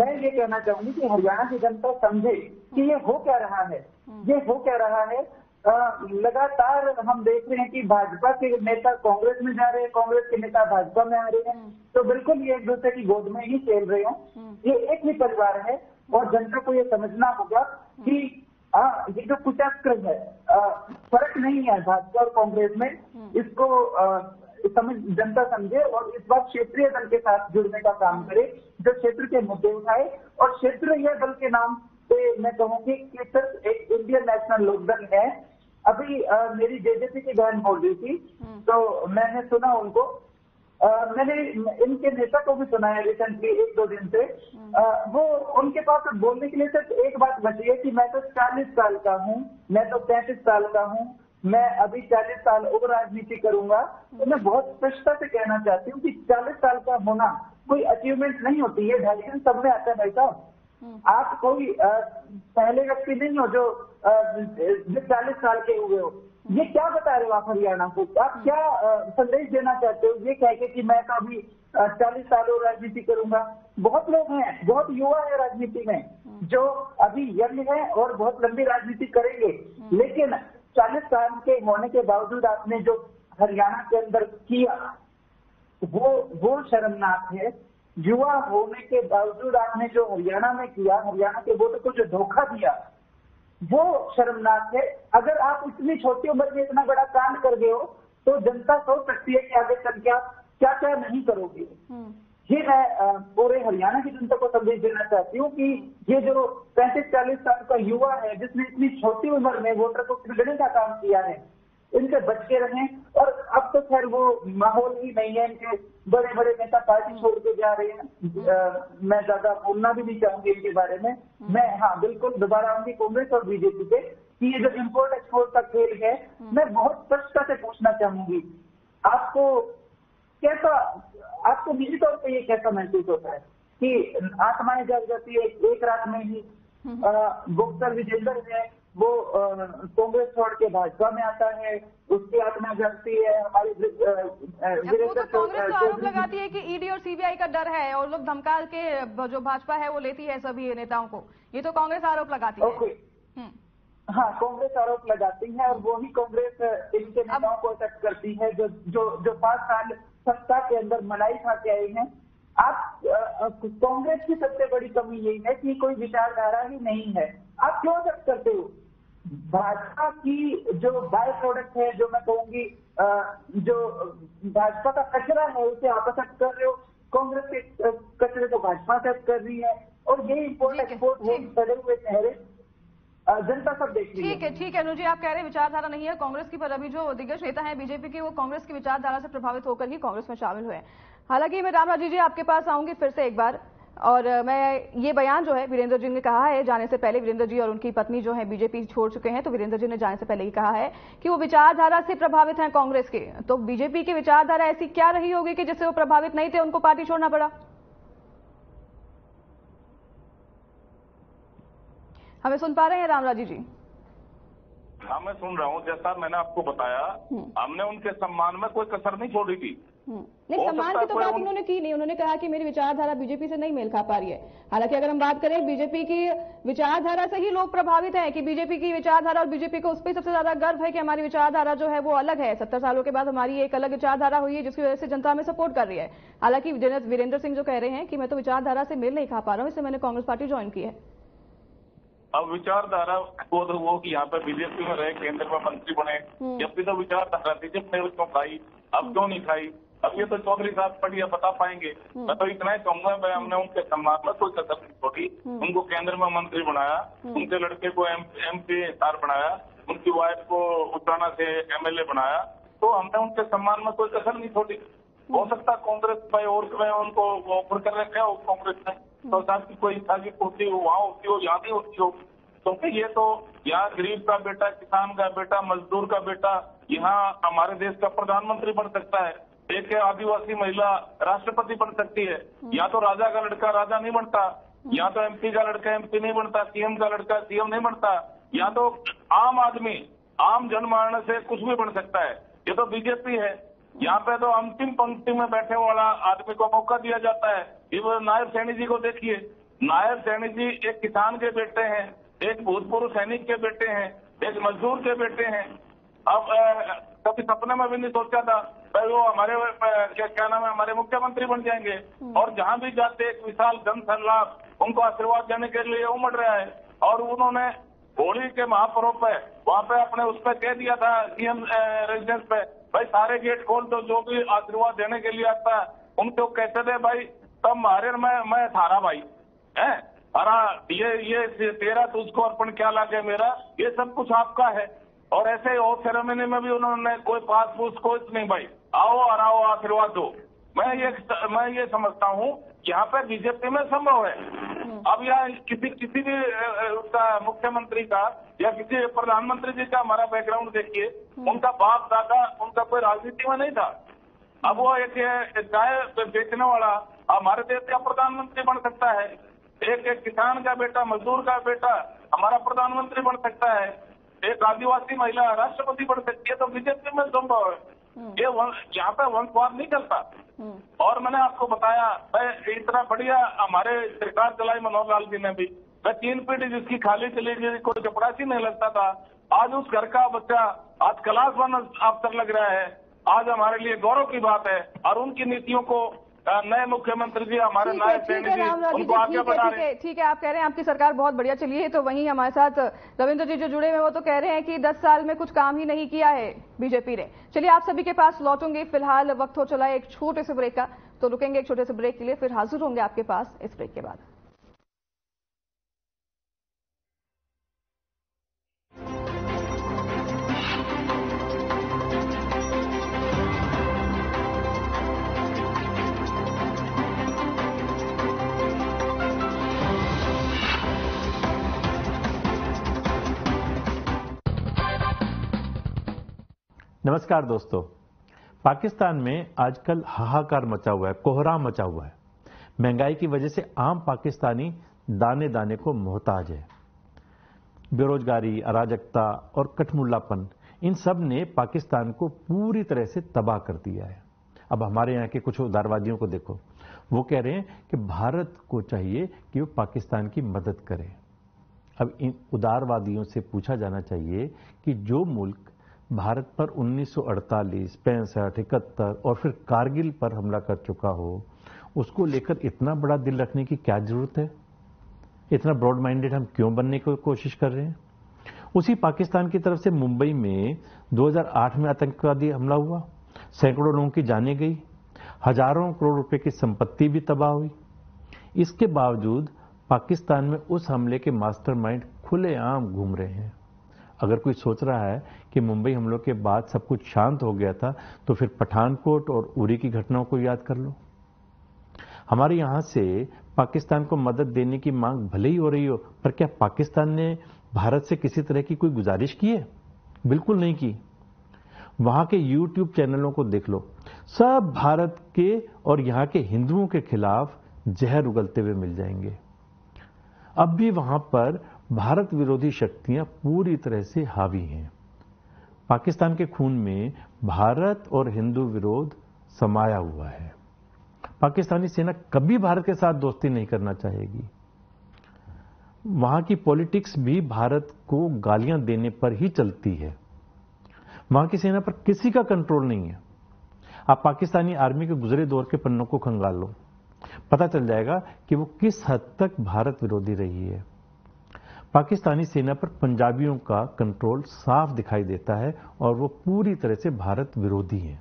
मैं ये कहना चाहूंगी कि हरियाणा की जनता समझे कि ये हो क्या रहा है, ये हो क्या रहा है। लगातार हम देख रहे हैं कि भाजपा के नेता कांग्रेस में जा रहे हैं, कांग्रेस के नेता भाजपा में आ रहे हैं, तो बिल्कुल ये एक दूसरे की गोद में ही खेल रहे हैं, ये एक ही परिवार है। और जनता को ये समझना होगा कि ये जो कुचक्र है, फर्क नहीं है भाजपा और कांग्रेस में, इसको जनता समझे और इस बार क्षेत्रीय दल के साथ जुड़ने का काम करे, जो क्षेत्र के मुद्दे उठाए। और क्षेत्रीय दल के नाम पे मैं कहूँगी कि सिर्फ एक इंडियन नेशनल लोकदल है। अभी मेरी जेजेपी की बहन बोल रही थी तो मैंने सुना उनको, मैंने इनके नेता को भी सुना है रिसेंटली 1-2 दिन से। वो उनके पास बोलने के लिए सिर्फ एक बात बची है कि मैं तो 40 साल का हूँ, मैं तो 35 साल का हूँ, मैं अभी 40 साल और राजनीति करूंगा। तो मैं बहुत स्पष्टता से कहना चाहती हूँ कि 40 साल का होना कोई अचीवमेंट नहीं होती है, ढाई सब में आता है भाई साहब। आप कोई पहले व्यक्ति नहीं हो जो 40 साल के हुए हो। ये क्या बता रहे हो आप हरियाणा को, आप क्या संदेश देना चाहते हो ये कह के कि मैं तो अभी 40 साल और राजनीति करूंगा। बहुत लोग हैं, बहुत युवा है राजनीति में जो अभी यंग है और बहुत लंबी राजनीति करेंगे, लेकिन 40 साल के होने के बावजूद आपने जो हरियाणा के अंदर किया वो शर्मनाक है। युवा होने के बावजूद आपने जो हरियाणा में किया, हरियाणा के वोटर को जो धोखा दिया, वो शर्मनाक है। अगर आप इतनी छोटी उम्र में इतना बड़ा कांड कर गए हो तो जनता सोच सकती है कि आगे चल के आप क्या क्या नहीं करोगे। ये मैं पूरे हरियाणा की जनता को संदेश देना चाहती हूँ कि ये जो 35-40 साल का युवा है जिसने इतनी छोटी उम्र में वोटर को बिगड़ने का काम किया है, इनसे बच के रहें। और अब तो खैर वो माहौल ही नहीं है, इनके बड़े बड़े नेता पार्टी छोड़ के जा रहे हैं। मैं ज्यादा बोलना भी नहीं चाहूंगी इनके बारे में। मैं हाँ बिल्कुल दोबारा आऊंगी कांग्रेस और बीजेपी पे कि ये जो इम्पोर्ट एक्सपोर्ट का खेल है, मैं बहुत स्पष्टता से पूछना चाहूंगी आपको, कैसा आपको निजी तौर पर ये कैसा महसूस होता है? कि आत्माएं जग जाती है एक रात में ही। बॉक्सर विजेंद्र है वो कांग्रेस छोड़ के भाजपा में आता है, उसकी आत्मा जगती है। हमारी वीरेंद्र कांग्रेस आरोप लगाती है कि ईडी और सीबीआई का डर है और लोग धमका के जो भाजपा है वो लेती है सभी नेताओं को, ये तो कांग्रेस आरोप लगाती है। हाँ, कांग्रेस आरोप लगाती है और वो ही कांग्रेस इनके नेताओं को अटक करती है जो जो जो 5 साल सत्ता के अंदर मलाई खा के आए हैं। आप कांग्रेस की सबसे बड़ी कमी यही है कि कोई विचारधारा ही नहीं है। आप क्यों अटक करते हो? भाजपा की जो बाय प्रोडक्ट है, जो मैं कहूंगी जो भाजपा का कचरा है, उसे आप अटक कर रहे हो। कांग्रेस के कचरे को भाजपा अटक कर रही है और ये इम्पोर्ट एक्सपोर्ट वो सड़े हुए चेहरे जनता सब देख रही है। ठीक है अनुजी, आप कह रहे विचारधारा नहीं है कांग्रेस की, पर अभी जो दिग्गज नेता है बीजेपी के वो कांग्रेस की विचारधारा से प्रभावित होकर ही कांग्रेस में शामिल हुए। हालांकि मैं राम राजीव जी आपके पास आऊंगी फिर से एक बार, और मैं ये बयान जो है वीरेंद्र जी ने कहा है जाने से पहले, वीरेंद्र जी और उनकी पत्नी जो है बीजेपी छोड़ चुके हैं, तो वीरेंद्र जी ने जाने से पहले ही कहा है कि वो विचारधारा से प्रभावित हैं कांग्रेस के। तो बीजेपी की विचारधारा ऐसी क्या रही होगी कि जिससे वो प्रभावित नहीं थे, उनको पार्टी छोड़ना पड़ा? हमें सुन पा रहे हैं राम राजीव जी? हाँ, मैं सुन रहा हूँ। जैसा मैंने आपको बताया, हमने उनके सम्मान में कोई कसर नहीं छोड़ी थी। नहीं, सम्मान की तो बात उन्होंने की नहीं, उन्होंने कहा कि मेरी विचारधारा बीजेपी से नहीं मेल खा पा रही है। हालांकि अगर हम बात करें बीजेपी की विचारधारा से ही लोग प्रभावित हैं कि बीजेपी की विचारधारा, और बीजेपी को उस पर सबसे ज्यादा गर्व है कि हमारी विचारधारा जो है वो अलग है, 70 सालों के बाद हमारी एक अलग विचारधारा हुई है जिसकी वजह से जनता हमें सपोर्ट कर रही है। हालांकि वीरेंद्र सिंह जो कह रहे हैं कि मैं तो विचारधारा से मेल नहीं खा पा रहा हूँ, इससे मैंने कांग्रेस पार्टी ज्वाइन की है। अब विचारधारा वो कि यहाँ पे बीजेपी में रहे, केंद्र में मंत्री बने, जब भी तो विचारधारा बीजेपी ने क्यों खाई, अब क्यों नहीं खाई? अब ये तो चौधरी साहब पर यह बता पाएंगे। मैं तो इतना ही कहूंगा, मैं हमने उनके सम्मान में कोई कसर नहीं छोड़ी। उनको केंद्र में मंत्री बनाया, उनके लड़के को MP SR बनाया, उनकी वाइफ को उटाना से MLA बनाया, तो हमने उनके सम्मान में कोई कसर नहीं छोड़ी। हो सकता कांग्रेस में और उनको ऑफर कर रखे हो कांग्रेस ने, तो साहब की कोई इच्छा की पूर्ति हो वहाँ होती हो, यहाँ नहीं होती हो। क्योंकि ये तो यहाँ गरीब का बेटा, किसान का बेटा, मजदूर का बेटा यहाँ हमारे देश का प्रधानमंत्री बन सकता है। एक आदिवासी महिला राष्ट्रपति बन सकती है। यहाँ तो राजा का लड़का राजा नहीं बनता, यहाँ तो MP का लड़का MP नहीं बनता, CM का लड़का CM नहीं बनता। यहाँ तो आम आदमी, आम जनमानस से कुछ भी बन सकता है। ये तो बीजेपी है, यहाँ पे तो अंतिम पंक्ति में बैठे वाला आदमी को मौका दिया जाता है। इवन नायब सैनी जी को देखिए, नायब सैनी जी एक किसान के बेटे हैं, एक भूतपूर्व सैनिक के बेटे हैं, एक मजदूर के बेटे हैं। अब कभी सपने में भी नहीं सोचा था भाई वो हमारे हमारे मुख्यमंत्री बन जाएंगे। और जहाँ भी जाते एक विशाल जन सैलाब उनको आशीर्वाद देने के लिए उमड़ रहा है। और उन्होंने होली के महापर्व पे वहाँ पे अपने उस पर कह दिया था CM रेजिडेंस पे, भाई सारे गेट खोल दो, जो भी आशीर्वाद देने के लिए आता है उनको कहते थे भाई तब मारे मैं थारा भाई है, अरा ये तेरा तुझको अर्पण क्या लागे मेरा, ये सब कुछ आपका है। और ऐसे ही और सेरेमनी में भी उन्होंने कोई पास पूछ कुछ नहीं, भाई आओ और आओ आशीर्वाद दो। मैं ये समझता हूँ यहाँ पे बीजेपी में संभव है। अब यहाँ किसी भी उसका मुख्यमंत्री का या किसी प्रधानमंत्री जी का हमारा बैकग्राउंड देखिए, उनका बाप दादा उनका कोई राजनीति में नहीं था। अब वो एक गाय बेचने वाला हमारे देश का प्रधानमंत्री बन सकता है, एक किसान का बेटा, मजदूर का बेटा हमारा प्रधानमंत्री बन सकता है, एक आदिवासी महिला राष्ट्रपति बन सकती है। तो बीजेपी में संभव है, ये यहाँ पे वंशवाद नहीं चलता। और मैंने आपको बताया इतना बढ़िया हमारे सरकार चलाई मनोहरलाल जी ने भी, 3 पीढ़ी जिसकी खाली चली गई, कोई चपरासी नहीं लगता था, आज उस घर का बच्चा आज क्लास 1 अफसर लग रहा है। आज हमारे लिए गौरव की बात है। और उनकी नीतियों को नए मुख्यमंत्री जी हमारे नायब सैनी जी उनको आगे बढ़ा रहे हैं। ठीक है, आप कह रहे हैं आपकी सरकार बहुत बढ़िया चली है, तो वहीं हमारे साथ रविंद्र जी जो जुड़े हैं वो तो कह रहे हैं कि 10 साल में कुछ काम ही नहीं किया है बीजेपी ने। चलिए आप सभी के पास लौटूंगे, फिलहाल वक्त हो चला है एक छोटे से ब्रेक का, तो रुकेंगे एक छोटे से ब्रेक के लिए, फिर हाजिर होंगे आपके पास इस ब्रेक के बाद। नमस्कार दोस्तों, पाकिस्तान में आजकल हाहाकार मचा हुआ है, कोहराम मचा हुआ है। महंगाई की वजह से आम पाकिस्तानी दाने दाने को मोहताज है। बेरोजगारी, अराजकता और कठमुल्लापन, इन सब ने पाकिस्तान को पूरी तरह से तबाह कर दिया है। अब हमारे यहाँ के कुछ उदारवादियों को देखो, वो कह रहे हैं कि भारत को चाहिए कि वो पाकिस्तान की मदद करे। अब इन उदारवादियों से पूछा जाना चाहिए कि जो मुल्क भारत पर 1948, 65, 71 और फिर कारगिल पर हमला कर चुका हो, उसको लेकर इतना बड़ा दिल रखने की क्या जरूरत है? इतना ब्रॉड माइंडेड हम क्यों बनने की कोशिश कर रहे हैं? उसी पाकिस्तान की तरफ से मुंबई में 2008 में आतंकवादी हमला हुआ, सैकड़ों लोगों की जानें गई, हजारों करोड़ रुपए की संपत्ति भी तबाह हुई। इसके बावजूद पाकिस्तान में उस हमले के मास्टरमाइंड खुलेआम घूम रहे हैं। अगर कोई सोच रहा है कि मुंबई हमलों के बाद सब कुछ शांत हो गया था, तो फिर पठानकोट और उरी की घटनाओं को याद कर लो। हमारे यहाँ से पाकिस्तान को मदद देने की मांग भले ही हो रही हो, पर क्या पाकिस्तान ने भारत से किसी तरह की कोई गुजारिश की है? बिल्कुल नहीं की। वहां के YouTube चैनलों को देख लो, सब भारत के और यहाँ के हिंदुओं के खिलाफ जहर उगलते हुए मिल जाएंगे। अब भी वहां पर भारत विरोधी शक्तियां पूरी तरह से हावी हैं। पाकिस्तान के खून में भारत और हिंदू विरोध समाया हुआ है। पाकिस्तानी सेना कभी भारत के साथ दोस्ती नहीं करना चाहेगी। वहां की पॉलिटिक्स भी भारत को गालियां देने पर ही चलती है। वहां की सेना पर किसी का कंट्रोल नहीं है। आप पाकिस्तानी आर्मी के गुजरे दौर के पन्नों को खंगाल लो, पता चल जाएगा कि वो किस हद तक भारत विरोधी रही है। पाकिस्तानी सेना पर पंजाबियों का कंट्रोल साफ दिखाई देता है और वो पूरी तरह से भारत विरोधी है।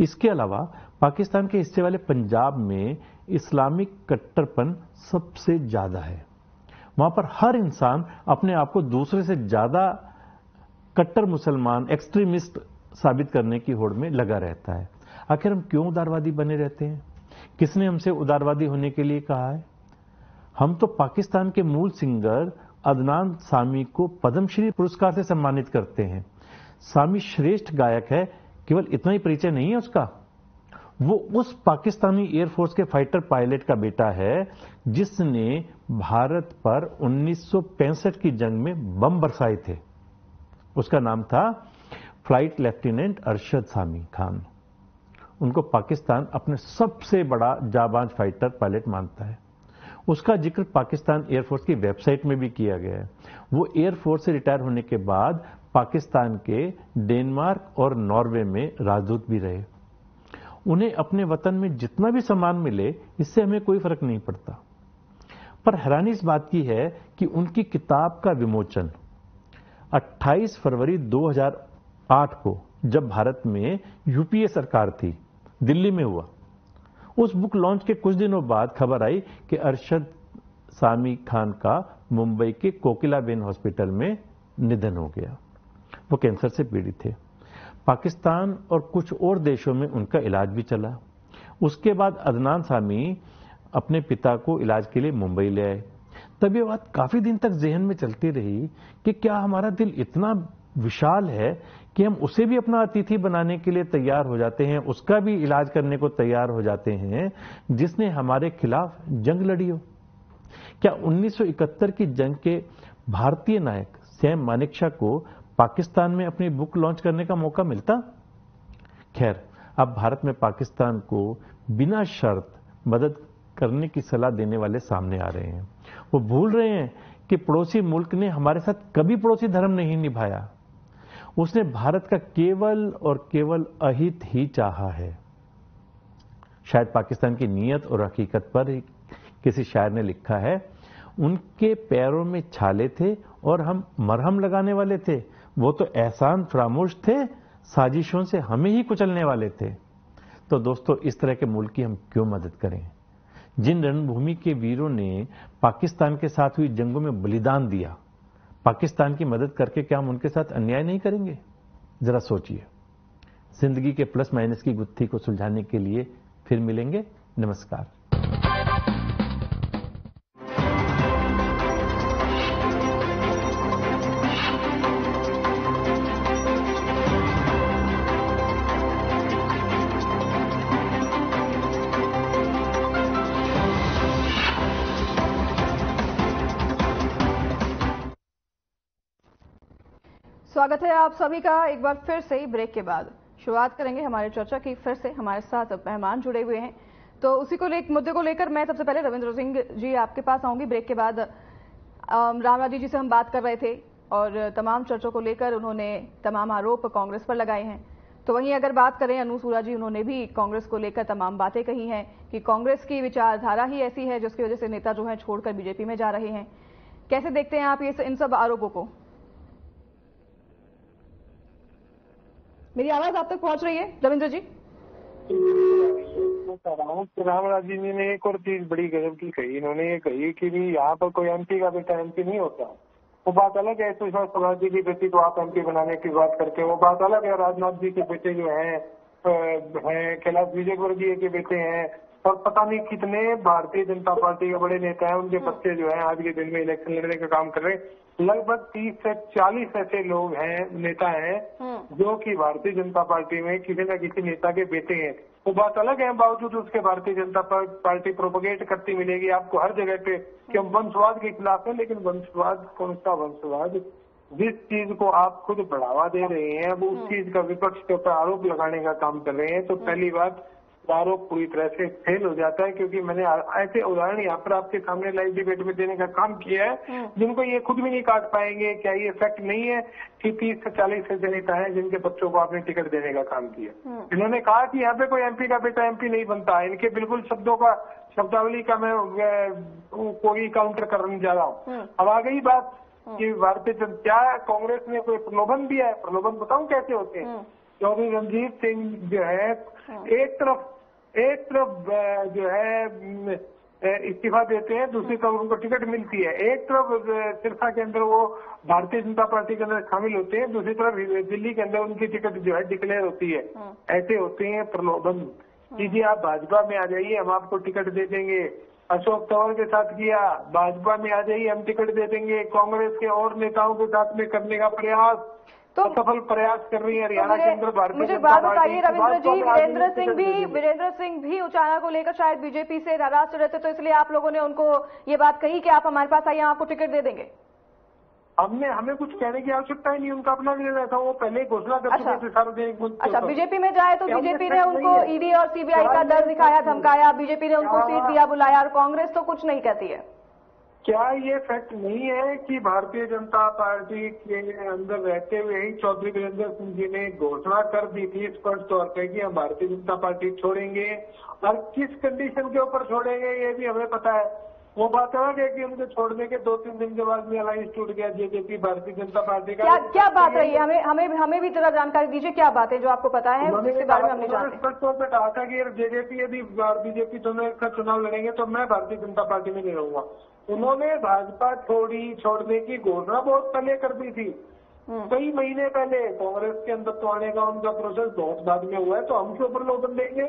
इसके अलावा पाकिस्तान के हिस्से वाले पंजाब में इस्लामिक कट्टरपन सबसे ज्यादा है। वहां पर हर इंसान अपने आप को दूसरे से ज्यादा कट्टर मुसलमान, एक्सट्रीमिस्ट साबित करने की होड़ में लगा रहता है। आखिर हम क्यों उदारवादी बने रहते हैं? किसने हमसे उदारवादी होने के लिए कहा है? हम तो पाकिस्तान के मूल सिंगर अदनान सामी को पद्मश्री पुरस्कार से सम्मानित करते हैं। सामी श्रेष्ठ गायक है, केवल इतना ही परिचय नहीं है उसका। वो उस पाकिस्तानी एयरफोर्स के फाइटर पायलट का बेटा है जिसने भारत पर 1965 की जंग में बम बरसाए थे। उसका नाम था फ्लाइट लेफ्टिनेंट अरशद सामी खान। उनको पाकिस्तान अपने सबसे बड़ा जाबांज फाइटर पायलट मानता है। उसका जिक्र पाकिस्तान एयरफोर्स की वेबसाइट में भी किया गया है। वो एयरफोर्स से रिटायर होने के बाद पाकिस्तान के डेनमार्क और नॉर्वे में राजदूत भी रहे। उन्हें अपने वतन में जितना भी सम्मान मिले, इससे हमें कोई फर्क नहीं पड़ता। पर हैरानी इस बात की है कि उनकी किताब का विमोचन 28 फरवरी 2008 को, जब भारत में यूपीए सरकार थी, दिल्ली में हुआ। उस बुक लॉन्च के कुछ दिनों बाद खबर आई कि अरशद सामी खान का मुंबई के कोकिलाबेन हॉस्पिटल में निधन हो गया। वो कैंसर से पीड़ित थे। पाकिस्तान और कुछ और देशों में उनका इलाज भी चला। उसके बाद अदनान सामी अपने पिता को इलाज के लिए मुंबई ले आए। तब ये बात काफी दिन तक जहन में चलती रही कि क्या हमारा दिल इतना विशाल है कि हम उसे भी अपना अतिथि बनाने के लिए तैयार हो जाते हैं, उसका भी इलाज करने को तैयार हो जाते हैं, जिसने हमारे खिलाफ जंग लड़ी हो। क्या 1971 की जंग के भारतीय नायक सैम मानेकशॉ को पाकिस्तान में अपनी बुक लॉन्च करने का मौका मिलता? खैर, अब भारत में पाकिस्तान को बिना शर्त मदद करने की सलाह देने वाले सामने आ रहे हैं। वो भूल रहे हैं कि पड़ोसी मुल्क ने हमारे साथ कभी पड़ोसी धर्म नहीं निभाया। उसने भारत का केवल और केवल अहित ही चाहा है। शायद पाकिस्तान की नीयत और हकीकत पर किसी शायर ने लिखा है, उनके पैरों में छाले थे और हम मरहम लगाने वाले थे, वो तो एहसान फरामोश थे, साजिशों से हमें ही कुचलने वाले थे। तो दोस्तों, इस तरह के मुल्क की हम क्यों मदद करें? जिन रणभूमि के वीरों ने पाकिस्तान के साथ हुई जंगों में बलिदान दिया, पाकिस्तान की मदद करके क्या हम उनके साथ अन्याय नहीं करेंगे? जरा सोचिए। जिंदगी के प्लस माइनस की गुत्थी को सुलझाने के लिए फिर मिलेंगे। नमस्कार। स्वागत है आप सभी का एक बार फिर से ही ब्रेक के बाद। शुरुआत करेंगे हमारे चर्चा की। फिर से हमारे साथ मेहमान जुड़े हुए हैं तो उसी को मुद्दे को लेकर मैं सबसे पहले रविंद्र सिंह जी आपके पास आऊंगी। ब्रेक के बाद रामराजी जी से हम बात कर रहे थे और तमाम चर्चों को लेकर उन्होंने तमाम आरोप कांग्रेस पर लगाए हैं। तो वहीं अगर बात करें अनुसूरा जी, उन्होंने भी कांग्रेस को लेकर तमाम बातें कही हैं कि कांग्रेस की विचारधारा ही ऐसी है जिसकी वजह से नेता जो है छोड़कर बीजेपी में जा रहे हैं। कैसे देखते हैं आप ये इन सब आरोपों को? मेरी आवाज आप तक पहुंच रही है रविंद्र जी? रामराजी जी ने एक और चीज बड़ी गजब की कही। इन्होंने ये कही कि यहाँ पर कोई एमपी का बेटा एमपी नहीं होता। वो बात अलग है सुषमा स्वराज जी की बेटी को आप एमपी बनाने की बात करके, वो बात अलग है। राजनाथ जी के बेटे जो हैं कैलाश विजयवर्गीय जी के बेटे हैं और पता नहीं कितने भारतीय जनता पार्टी के बड़े नेता हैं उनके बच्चे जो हैं आज के दिन में इलेक्शन लड़ने का काम कर रहे हैं। लगभग 30 से 40 ऐसे लोग हैं, नेता हैं जो कि भारतीय जनता पार्टी में किसी न किसी नेता के बेटे हैं। वो बात अलग है बावजूद उसके भारतीय जनता पार्टी प्रोपोगेट करती मिलेगी आपको हर जगह पे कि हम वंशवाद के खिलाफ हैं। लेकिन वंशवाद कौन सा वंशवाद? जिस चीज को आप खुद बढ़ावा दे रहे हैं वो उस चीज का विपक्ष के ऊपर आरोप लगाने का काम कर रहे हैं। तो पहली बात आरोप पूरी तरह से फेल हो जाता है क्योंकि मैंने ऐसे उदाहरण यहाँ पर आपके सामने लाइव डिबेट में देने का काम किया है जिनको ये खुद भी नहीं काट पाएंगे। क्या ये फैक्ट नहीं है कि 30 से 40 ऐसे नेता है जिनके बच्चों को आपने टिकट देने का काम किया? इन्होंने कहा कि यहाँ पे कोई एमपी का बेटा एमपी नहीं बनता। इनके बिल्कुल शब्दावली का मैं कोई काउंटर करने जा रहा हूँ। अब आ गई बात कि भारतीय जनता कांग्रेस में कोई प्रलोभन भी है। प्रलोभन बताऊँ कैसे होते हैं? चौधरी रणजीत सिंह जो है एक तरफ जो है इस्तीफा देते हैं, दूसरी तरफ उनको टिकट मिलती है। एक तरफ सिरसा के अंदर वो भारतीय जनता पार्टी के अंदर शामिल होते हैं, दूसरी तरफ दिल्ली के अंदर उनकी टिकट जो है डिक्लेयर होती है। ऐसे होते हैं प्रलोभन। कीजिए आप भाजपा में आ जाइए हम आपको टिकट दे देंगे। अशोक तंवर के साथ किया, भाजपा में आ जाइए हम टिकट दे देंगे। कांग्रेस के और नेताओं के साथ में करने का प्रयास सफल प्रयास कर रही है हरियाणा के अंदर भारतीय। मुझे बात बताइए रविंद्र जी, वीरेंद्र सिंह भी उचाना को लेकर शायद बीजेपी से नाराज रहते तो इसलिए आप लोगों ने उनको ये बात कही कि आप हमारे पास आइए आपको टिकट दे देंगे? हमने हमें कुछ कहने की आवश्यकता ही नहीं, उनका अपना निर्णय था, वो पहले घोषणा कर चुके थे सार्वजनिक। अच्छा, बीजेपी में जाए तो बीजेपी ने उनको ईडी और सीबीआई का डर दिखाया, धमकाया, बीजेपी ने उनको सीट दिया, बुलाया और कांग्रेस तो कुछ नहीं कहती है। क्या ये फैक्ट नहीं है कि भारतीय जनता पार्टी के अंदर रहते हुए ही चौधरी वीरेंद्र सिंह जी ने घोषणा कर दी थी स्पष्ट तौर पर कि हम भारतीय जनता पार्टी छोड़ेंगे और किस कंडीशन के ऊपर छोड़ेंगे ये भी हमें पता है। वो बात अलग है कि उनको छोड़ने के 2-3 दिन के बाद में अलायंस टूट गया जेजेपी भारतीय जनता पार्टी का। क्या बात रही है? हमें भी जरा जानकारी दीजिए, क्या बात है जो आपको पता है उसके बारे में। हमने स्पष्ट तौर पर कहा था कि जेजेपी यदि बीजेपी दोनों का चुनाव लड़ेंगे तो मैं भारतीय जनता पार्टी में नहीं रहूंगा। उन्होंने भाजपा छोड़ने की घोषणा बहुत पहले कर दी थी, कई महीने पहले। कांग्रेस के अंदर तो आने का उनका प्रोसेस बहुत बाद में हुआ है। तो हम क्यों प्रलोभन देंगे?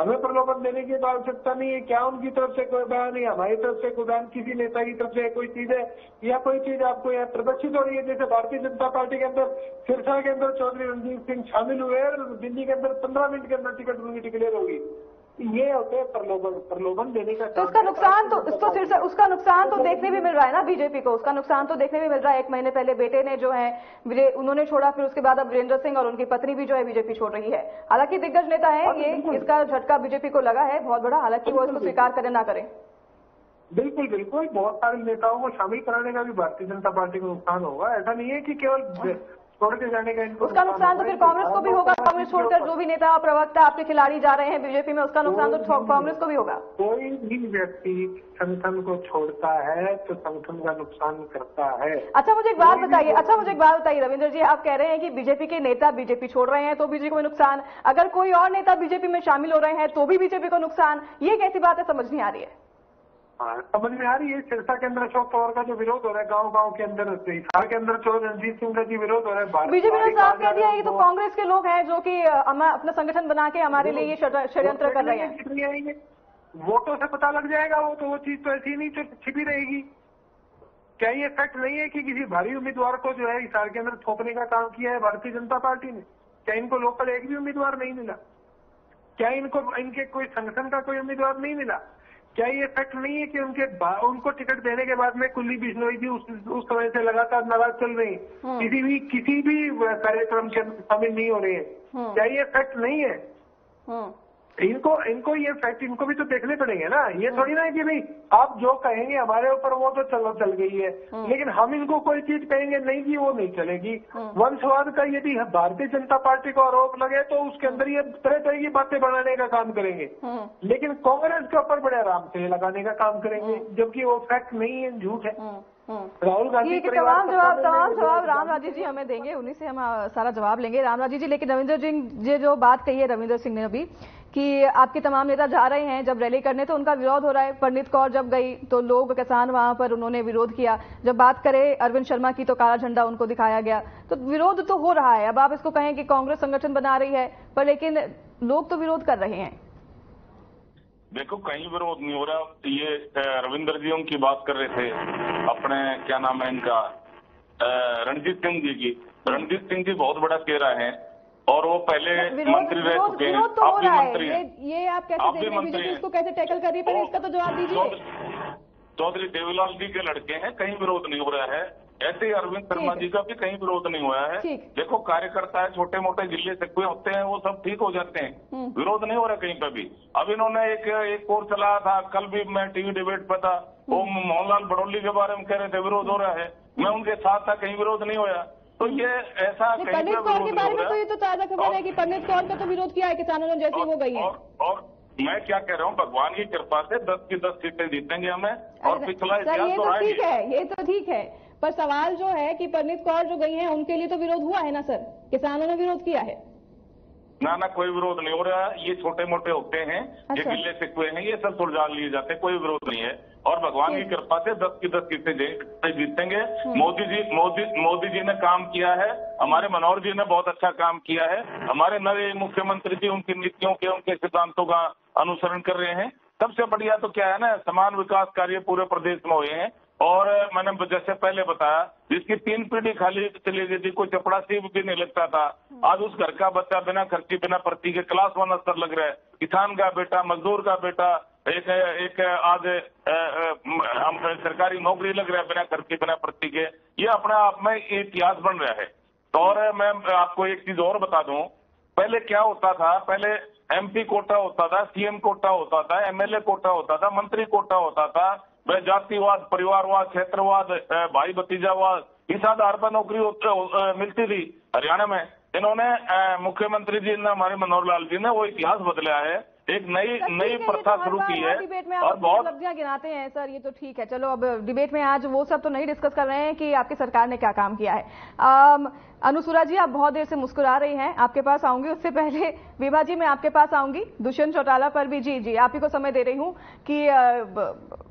हमें प्रलोभन देने की आवश्यकता नहीं है। क्या उनकी तरफ से कोई बयान या हमारी तरफ से कोई बयान, किसी नेता की तरफ से कोई चीज है या कोई चीज आपको यहाँ प्रदर्शित हो रही है? जैसे भारतीय जनता पार्टी के अंदर सिरसा के अंदर चौधरी रणजीत सिंह शामिल हुए और दिल्ली के अंदर 15 मिनट के अंदर टिकट उनकी डिक्लेयर होगी। ये होते हैं प्रलोभन देने का। तो उसका नुकसान तो सिरसा उसका नुकसान तो देखने भी मिल रहा है ना बीजेपी को, उसका नुकसान तो देखने भी मिल रहा है। 1 महीने पहले बेटे ने जो है उन्होंने छोड़ा, फिर उसके बाद अब वीरेंद्र सिंह और उनकी पत्नी भी जो है बीजेपी छोड़ रही है। हालांकि दिग्गज नेता है ये, इसका झटका बीजेपी को लगा है बहुत बड़ा, हालांकि वो इसको स्वीकार करें ना करें। बिल्कुल बिल्कुल, बहुत सारे नेताओं को शामिल कराने का भी भारतीय जनता पार्टी को नुकसान होगा। ऐसा नहीं है कि केवल छोड़ के जाने का उसका नुकसान तो फिर कांग्रेस को भी होगा। कांग्रेस छोड़कर जो भी नेता प्रवक्ता आपके खिलाड़ी जा रहे हैं बीजेपी में, उसका नुकसान तो कांग्रेस को भी होगा। कोई भी व्यक्ति संगठन को छोड़ता है तो संगठन का नुकसान करता है। अच्छा मुझे एक बात बताइए रविंद्र जी, आप कह रहे हैं कि बीजेपी के नेता बीजेपी छोड़ रहे हैं तो बीजेपी को नुकसान, अगर कोई और नेता बीजेपी में शामिल हो रहे हैं तो भी बीजेपी को नुकसान, ये कैसी बात है? समझ नहीं आ रही है। हाँ, समझ में आ रही है। सिरसा के अंदर अशोक तंवर का जो विरोध हो रहा है, गांव के अंदर, हिसार के अंदर चौधरी रणजीत सिंह का जो विरोध हो रहा है, बीजेपी ने साफ कह दिया है तो कांग्रेस के लोग हैं जो कि अपना संगठन बना के हमारे लिए ये षड्यंत्र कर रहे हैं। वोटों से पता लग जाएगा। वो चीज तो ऐसी नहीं तो छिपी रहेगी। क्या ये फैक्ट नहीं है कि किसी भारी उम्मीदवार को जो है हिसार के अंदर थोपने का काम किया है भारतीय जनता पार्टी ने? क्या इनको लोकल एक भी उम्मीदवार नहीं मिला? क्या इनके कोई संगठन का कोई उम्मीदवार नहीं मिला? क्या ये फैक्ट नहीं है कि उनको टिकट देने के बाद में कुल्ली बिश्नोई जी उस समय से लगातार नाराज चल रही, किसी भी कार्यक्रम के शामिल नहीं हो रहे हैं? क्या ये फैक्ट नहीं है? इनको ये फैक्ट इनको भी तो देखने पड़ेंगे ना। ये थोड़ी ना है कि भाई आप जो कहेंगे हमारे ऊपर वो तो चलो चल गई है, लेकिन हम इनको कोई चीज कहेंगे नहीं कि वो नहीं चलेगी। वंशवाद का यदि भारतीय जनता पार्टी को आरोप लगे तो उसके अंदर ये तरह तरह की बातें बनाने का काम करेंगे, लेकिन कांग्रेस के ऊपर बड़े आराम से लगाने का काम करेंगे, जबकि वो फैक्ट नहीं है, झूठ है। राहुल गांधी तमाम जवाब राम राजीव जी हमें देंगे, उन्हीं से हम सारा जवाब लेंगे राम राजीव जी। लेकिन रविंद्र जी ये जो बात कही है रविंद्र सिंह ने अभी कि आपके तमाम नेता जा रहे हैं, जब रैली करने तो उनका विरोध हो रहा है। पंडित कौर जब गई तो लोग किसान वहां पर उन्होंने विरोध किया, जब बात करें अरविंद शर्मा की तो काला झंडा उनको दिखाया गया, तो विरोध तो हो रहा है। अब आप इसको कहें कि कांग्रेस संगठन बना रही है, पर लेकिन लोग तो विरोध कर रहे हैं। देखो कहीं विरोध नहीं हो रहा। ये रविंद्र जी उनकी बात कर रहे थे, अपने क्या नाम है इनका, रणजीत सिंह जी की। रणजीत सिंह जी बहुत बड़ा चेहरा है और वो पहले मंत्री रह चुके हैं। तो आप भी मंत्री हैं, ये आप कैसे देख रहे हैं? बीजेपी इसको कैसे टैकल कर रही है, पहले इसका तो जवाब दीजिए। चौधरी देवीलाल जी के लड़के हैं, कहीं विरोध नहीं हो रहा है। ऐसे ही अरविंद शर्मा जी का भी कहीं विरोध नहीं हुआ है। देखो कार्यकर्ता है, छोटे मोटे जिले से कोई होते हैं, वो सब ठीक हो जाते हैं, विरोध नहीं हो रहा कहीं पर भी। अब इन्होंने एक कोर्स चलाया था, कल भी मैं टीवी डिबेट पर था, वो मोहनलाल बड़ोली के बारे में कह रहे थे विरोध हो रहा है, मैं उनके साथ था, कहीं विरोध नहीं हुआ। तो ये ऐसा पंडित कौर के बारे में तो ये तो ताजा खबर है कि पंडित कौर का तो विरोध किया है किसानों ने, जैसे वो गई है। और मैं क्या कह रहा हूँ, भगवान की कृपा से 10 की 10 सीटें जीतेंगे हमें, और पिछला इतिहास तो ठीक है, ये तो ठीक है। पर सवाल जो है कि पंडित कौर जो गई हैं उनके लिए तो विरोध हुआ है ना सर, किसानों ने विरोध किया है ना? ना, कोई विरोध नहीं हो रहा। ये छोटे मोटे होते हैं, ये गिले सिक्वे हैं, ये सब सुलझा लिए जाते हैं, कोई विरोध नहीं है। और भगवान की कृपा से 10 की 10 सीटें जीतेंगे। मोदी जी ने काम किया है, हमारे मनोहर जी ने बहुत अच्छा काम किया है, हमारे नए मुख्यमंत्री जी उनकी नीतियों के, उनके सिद्धांतों का अनुसरण कर रहे हैं। सबसे बढ़िया तो क्या है ना, समान विकास कार्य पूरे प्रदेश में हुए हैं। और मैंने जैसे पहले बताया, जिसकी 3 पीढ़ी खाली चली गई थी, कोई चपड़ासी भी नहीं लगता था, आज उस घर का बच्चा बिना खर्ची बिना प्रति के क्लास 1 स्तर लग रहा है। किसान का बेटा, मजदूर का बेटा, एक आज सरकारी नौकरी लग रहा है बिना खर्ची बिना प्रति के। ये अपने आप में इतिहास बन रहा है। और मैं आपको एक चीज और बता दूं, पहले क्या होता था, पहले MP कोटा होता था, CM कोटा होता था, MLA कोटा होता था, मंत्री कोटा होता था। वह जातिवाद, परिवारवाद, क्षेत्रवाद, भाई भतीजावाद, इस आधार पर नौकरी मिलती थी हरियाणा में। इन्होंने मुख्यमंत्री जी ने, हमारे मनोहर लाल जी ने वो इतिहास बदला है, एक नई प्रथा शुरू की है। डिबेट में आप उपलब्धियां गिनाते हैं सर, ये तो ठीक है, चलो अब डिबेट में आज वो सब तो नहीं डिस्कस कर रहे हैं कि आपकी सरकार ने क्या काम किया है। अनुसुरा जी आप बहुत देर से मुस्कुरा रही हैं, आपके पास आऊंगी। उससे पहले विभा जी मैं आपके पास आऊंगी, दुष्यंत चौटाला पर भी जी आप ही को समय दे रही हूँ कि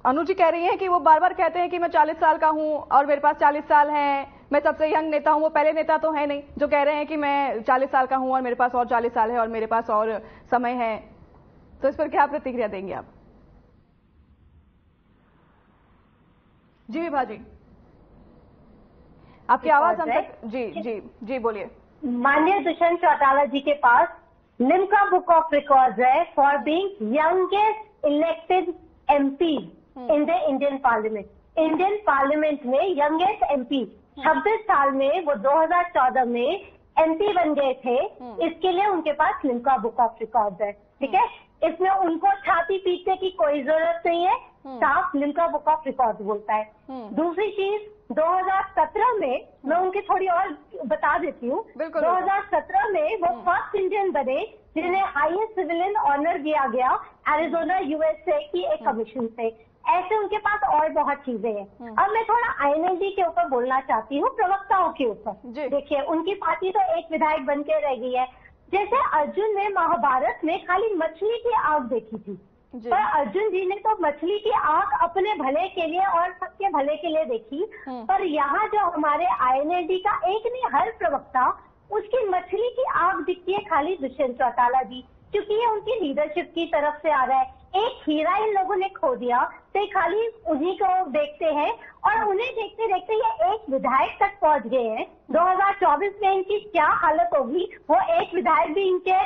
अनु जी कह रही है कि वो बार बार कहते हैं कि मैं 40 साल का हूँ और मेरे पास 40 साल है, मैं सबसे यंग नेता हूं। वो पहले नेता तो है नहीं जो कह रहे हैं कि मैं 40 साल का हूँ और मेरे पास और 40 साल है और मेरे पास और समय है, तो इस पर क्या प्रतिक्रिया देंगे आप? जी विभा जी आपकी आवाज हम तक। जी बोलिए। माननीय दुष्यंत चौटाला जी के पास लिम्का बुक ऑफ रिकॉर्ड्स है for being youngest elected MP in the Indian parliament. Indian parliament में यंगेस्ट MP 26 साल में, वो 2014 में MP बन गए थे। इसके लिए उनके पास लिम्का बुक ऑफ रिकॉर्ड्स है, ठीक है। इसमें उनको छाती पीटने की कोई जरूरत नहीं है, साफ लिम्का बुक ऑफ रिकॉर्ड बोलता है। दूसरी चीज, 2017 में मैं उनकी थोड़ी और बता देती हूँ। 2017 में वो फर्स्ट इंडियन बने जिन्हें हाईएस्ट सिविलियन ऑनर दिया गया एरिजोना USA की एक कमीशन से। ऐसे उनके पास और बहुत चीजें हैं। अब मैं थोड़ा INLD के ऊपर बोलना चाहती हूँ, प्रवक्ताओं के ऊपर। देखिए उनकी पार्टी तो एक विधायक बन के रह गई है। जैसे अर्जुन ने महाभारत में खाली मछली की आग देखी थी, पर अर्जुन जी ने तो मछली की आग अपने भले के लिए और सबके भले के लिए देखी। पर यहाँ जो हमारे INLD का एक नहीं हर प्रवक्ता, उसकी मछली की आग दिखती है खाली दुष्यंत चौटाला जी, क्योंकि ये उनकी लीडरशिप की तरफ से आ रहा है। एक हीरा इन लोगों ने खो दिया तो खाली उन्हीं को देखते हैं, और उन्हें देखते देखते ये एक विधायक तक पहुंच गए हैं। 2024 में इनकी क्या हालत होगी, वो एक विधायक भी इनके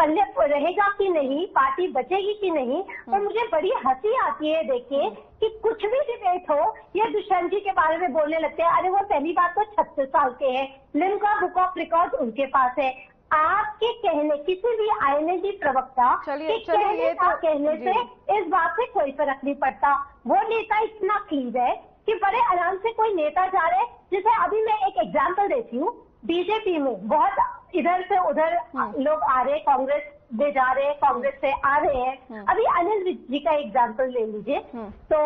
पल्ले रहेगा कि नहीं, पार्टी बचेगी कि नहीं। पर मुझे बड़ी हंसी आती है देखिए कि कुछ भी डिबेट हो ये दुष्यंत जी के बारे में बोलने लगते हैं। अरे वो पहली बात तो 36 साल के हैं, लिम्का बुक ऑफ रिकॉर्ड उनके पास है। आपके कहने किसी भी आईएनजी प्रवक्ता के कहने से इस बात से कोई फर्क नहीं पड़ता। वो नेता इतना क्लीन है कि बड़े आराम से कोई नेता जा रहे, जिसे अभी मैं एक एग्जांपल देती हूँ। बीजेपी में बहुत इधर से उधर लोग आ रहे, कांग्रेस में जा रहे, कांग्रेस से आ रहे हैं। अभी अनिल विज जी का एग्जांपल ले लीजिए, तो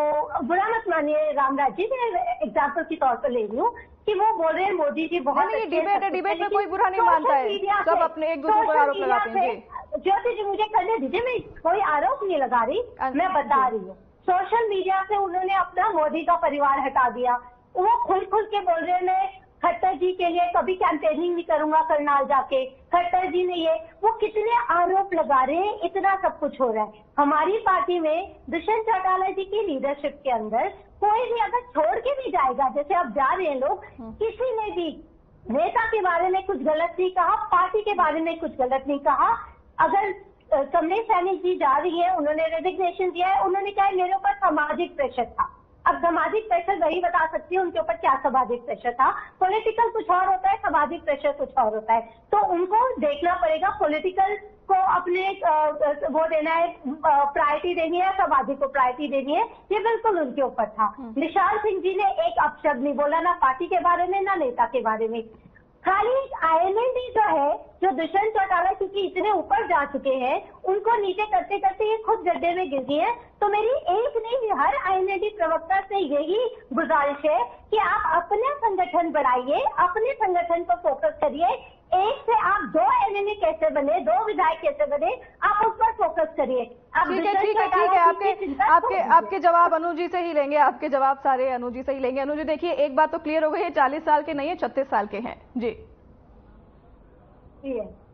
बुरा मत मानिए रामराज जी, मैं एग्जांपल के तौर पर ले रही हूँ कि वो बोल रहे हैं मोदी जी बहुत अच्छे। डिबेट है, डिबेट में कोई बुरा नहीं मानता है, सब अपने एक दूसरे पर आरोप लगाते हैं। ज्योति जी मुझे करने दीजिए, मैं कोई आरोप नहीं लगा रही, मैं बता रही हूँ। सोशल मीडिया से उन्होंने अपना मोदी का परिवार हटा दिया। वो खुल खुल के बोल रहे मैं खट्टर जी के लिए कभी कैंपेनिंग नहीं करूंगा, करनाल जाके खट्टर जी ने ये, वो कितने आरोप लगा रहे हैं, इतना सब कुछ हो रहा है। हमारी पार्टी में दुष्यंत चौटाला जी की लीडरशिप के अंदर कोई भी अगर छोड़ के भी जाएगा, जैसे अब जा रहे हैं लोग, किसी ने भी नेता के बारे में कुछ गलत नहीं कहा, पार्टी के बारे में कुछ गलत नहीं कहा। अगर कमलेश सैनी जी जा रही है, उन्होंने रेजिग्नेशन दिया है, उन्होंने कहा मेरे ऊपर सामाजिक प्रेशर था। अब सामाजिक प्रेशर वही बता सकती है उनके ऊपर क्या सामाजिक प्रेशर था। पॉलिटिकल कुछ और होता है, सामाजिक प्रेशर कुछ और होता है, तो उनको देखना पड़ेगा। पॉलिटिकल को अपने वो देना है, प्रायोरिटी देनी है, सामाजिक को प्रायोरिटी देनी है, ये बिल्कुल उनके ऊपर था। निशांत सिंह जी ने एक अपशब्द नहीं बोला, ना पार्टी के बारे में ना नेता के बारे में। खाली आईएनएडी जो है, जो दुष्यंत चौटाला क्योंकि इतने ऊपर जा चुके हैं, उनको नीचे करते करते ये खुद गड्ढे में गिर गई है। तो मेरी एक नहीं हर आईएनएडी प्रवक्ता से यही गुजारिश है कि आप अपना संगठन बढ़ाइए, अपने संगठन पर फोकस करिए। एक से आप दो एमएलए कैसे बने, दो विधायक कैसे बने, आप उस पर फोकस करिए। ठीक है, आपके जवाब अनुज जी से ही लेंगे, आपके जवाब सारे अनुज जी से ही लेंगे। अनुज जी देखिए, एक बात तो क्लियर हो गई है, 40 साल के नहीं है, 36 साल के हैं। जी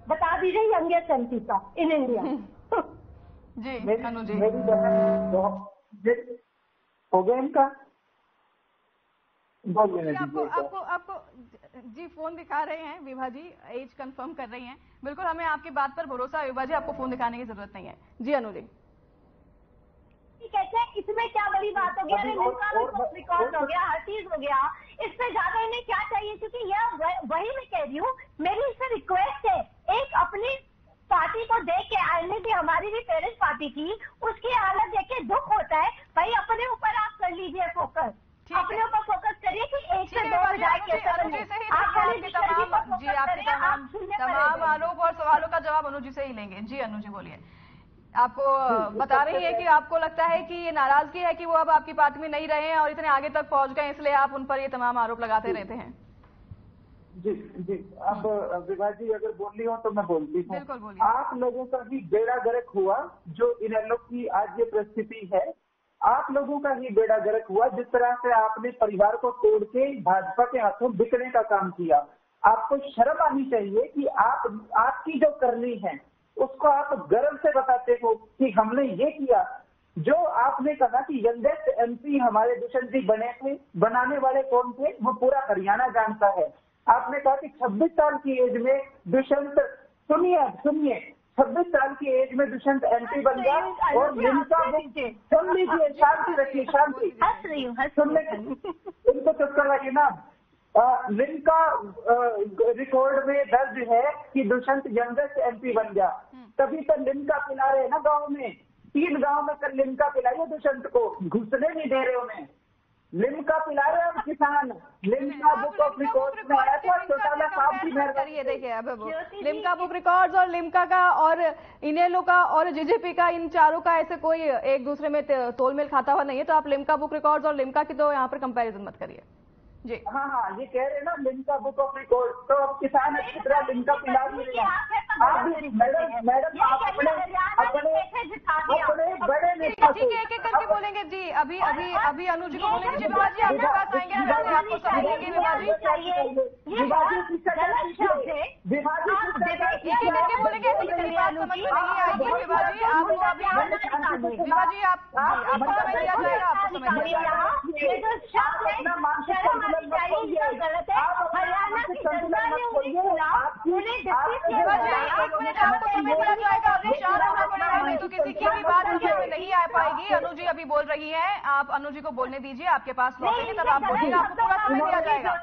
बता दीजिए, यंगेस्ट एमपी का इन इंडिया। जी अनुज जी, हो गया इनका। आपको जी फोन दिखा रहे हैं विभा जी, एज कंफर्म कर रही हैं। बिल्कुल हमें आपकी बात पर भरोसा है विभा जी, आपको फोन दिखाने की जरूरत नहीं है। जी अनुज जी कहते हैं इसमें क्या बड़ी बात हो गया, रिकॉर्ड हो गया, हर चीज हो गया, इससे ज्यादा इन्हें क्या चाहिए। क्योंकि यह वही मैं कह रही हूँ, मेरी इससे रिक्वेस्ट है, एक अपनी पार्टी को देख के आईने भी हमारी भी पेरेंट्स पार्टी की उसकी हालत देख के दुख होता है। भाई अपने ऊपर आप कर लीजिए फोकस, अपने ऊपर फोकस करिए कि एक से दो तमाम आरोप और सवालों का जवाब अनुजी से ही लेंगे। जी अनुजी बोलिए, आपको बता रही है कि आपको लगता है कि ये नाराजगी है कि वो अब आपकी पार्टी में नहीं रहे हैं और इतने आगे तक पहुंच गए, इसलिए आप उन पर ये तमाम आरोप लगाते रहते हैं। जी जी, अब विभा जी अगर बोलनी हो तो मैं बोलती हूँ। बिल्कुल बोलिए। आप लोगों का भी बेड़ा गर्क हुआ, जो इन लोग की आज ये परिस्थिति है, आप लोगों का ही बेड़ा गर्क हुआ। जिस तरह से आपने परिवार को तोड़ के भाजपा के हाथों बिकने का काम किया, आपको शर्म आनी चाहिए कि आपकी जो करनी है उसको आप गर्व से बताते हो कि हमने ये किया। जो आपने कहा कि यंगेस्ट एमपी हमारे दुष्यंत जी बने थे, बनाने वाले कौन थे वो पूरा हरियाणा जानता है। आपने कहा कि 26 साल की एज में दुष्यंत, सुनिए 26 साल की एज में दुष्यंत एमपी बन गया और लिम्का बुक, सुन लीजिए, शांति रखिए, शांति, सुनने इनको चक्कर लगे ना। लिम्का रिकॉर्ड में दर्ज है कि दुष्यंत यंगेस्ट एमपी बन गया, तभी तो लिम्का पिला रहे हैं ना गांव में, 3 गांव में कर लिम्का पिलाइए, दुष्यंत को घुसने नहीं दे रहे उन्हें, लिम्का पिला रहे हम किसान। लिम्का बुक ऑफ रिकॉर्ड्स में आया था, चौटाला साहब की मेहरबानी। देखिए अब लिम्का बुक रिकॉर्ड्स और लिम्का का और इनेलो का और जेजेपी का, इन चारों का ऐसे कोई एक दूसरे में तोलमेल खाता हुआ नहीं है, तो आप लिम्का बुक रिकॉर्ड्स और लिम्का की तो यहाँ पर कंपैरिजन मत करिए। जी हाँ, ये कह रहे हैं ना लिम्का बुक ऑफ रिकॉर्ड, तो अब किसान अच्छी तरह लिम्का पिला भी रहे हैं। आप मैडम आप अपने बड़े नेता, ठीक है, एक एक करके बोलेंगे। जी अभी अभी अभी अनुज को बोलेंगे। जी विभा जी आपके पास आएंगे, आपको समझेंगे विभा जी, एक एक करके बोलेंगे, विभा जी आपको समझ लिया जाएगा, आपको समझ लिया। गलत है, हरियाणा की जनता ने उन्हें चुनाव नहीं आ पाएगी। अनु जी अभी बोल रही है, आप अनु जी को बोलने दीजिए, आपके पास लौटेंगे तब आप बोलेंगे, आपको पूरा समय दिया जाएगा।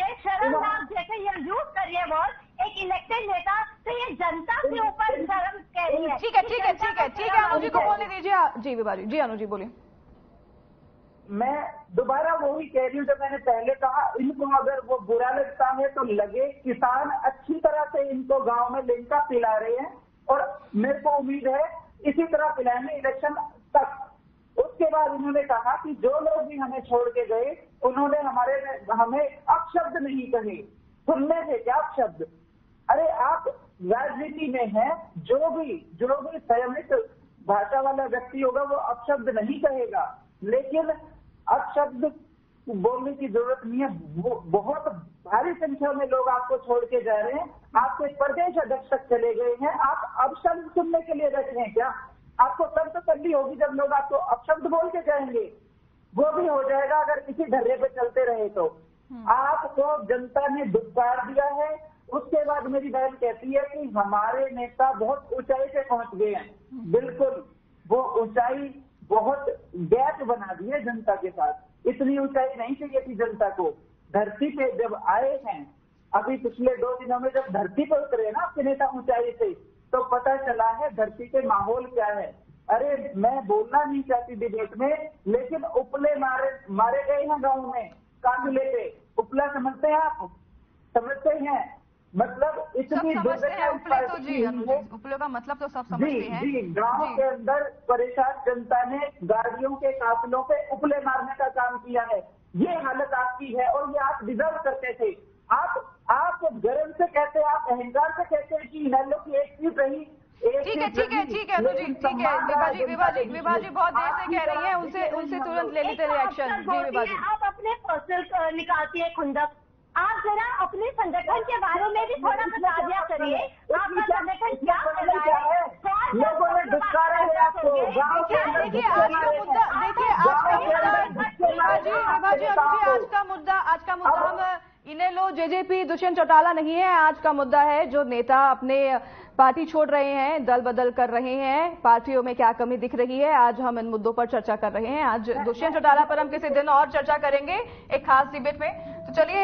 ये शर्मनाक जैसे ये यूज कर रही है बहुत, एक इलेक्टेड नेता तो ये जनता के ऊपर शर्म कह रही है। ठीक है ठीक है ठीक है ठीक है, अनु जी को बोलने दीजिए जी। विभा जी, अनु जी बोलिए। मैं दोबारा वही कह रही हूँ जो मैंने पहले कहा, इनको अगर वो बुरा लगता है तो लगे, किसान अच्छी तरह से इनको गांव में लिंका पिला रहे हैं और मेरे को उम्मीद है इसी तरह पिलाएंगे इलेक्शन तक। उसके बाद उन्होंने कहा कि जो लोग भी हमें छोड़ के गए उन्होंने हमें अपशब्द नहीं कहे। सुनने से क्या अपशब्द? अरे आप राजनीति में हैं, जो भी संयमित भाषा वाला व्यक्ति होगा वो अपशब्द नहीं कहेगा, लेकिन अपशब्द बोलने की जरूरत नहीं है। बहुत भारी संख्या में लोग आपको छोड़ के जा रहे हैं, आपके प्रदेश अध्यक्ष तक चले गए हैं, आप अपशब्द सुनने के लिए बैठे हैं क्या? आपको तब तसल्ली होगी जब लोग आपको अपशब्द बोल के जाएंगे, वो भी हो जाएगा अगर इसी ढर्रे पे चलते रहे तो। आपको जनता ने धुतकार दिया है। उसके बाद मेरी बहन कहती है कि हमारे नेता बहुत ऊंचाई से पहुंच गए हैं, बिल्कुल वो ऊंचाई बहुत गैप बना दी है जनता के साथ। इतनी ऊंचाई नहीं चाहिए थी जनता को। धरती पे जब आए हैं, अभी पिछले 2 दिनों में जब धरती पे उतरे ना आपके नेता ऊंचाई से, तो पता चला है धरती के माहौल क्या है। अरे मैं बोलना नहीं चाहती डिबेट में, लेकिन उपले मारे गए हैं गाँव में, काफिले पे। उपला समझते हैं आप? समझते हैं मतलब इतनी उपले का मतलब तो सब समझते हैं जी। गांव के अंदर परेशान जनता ने गाड़ियों के काफिलों पे उपले मारने का काम किया है। ये हालत आपकी है और ये आप डिजर्व करते थे। आप गर्व से कहते हैं, आप अहंकार से कहते हैं कि नहलों की एक सीट रही। ठीक है अनु जी, ठीक है। विभा जी बहुत देर से कह रही है, उनसे तुरंत ले लेते रिएक्शन। जी विभा जी, आप अपने पर्सनल निकालती है खुंदा, आप जरा अपने संगठन के बारे में भी थोड़ा बता दिया करिए। आपका संगठन क्या कर रहा है? आज का मुद्दा हम इन्हें लो जेजेपी दुष्यंत चौटाला नहीं है। आज का मुद्दा है जो नेता अपने पार्टी छोड़ रहे हैं, दल बदल कर रहे हैं, पार्टियों में क्या कमी दिख रही है, आज हम इन मुद्दों पर चर्चा कर रहे हैं। आज दुष्यंत चौटाला पर हम किसी दिन और चर्चा करेंगे एक खास डिबेट में। तो चलिए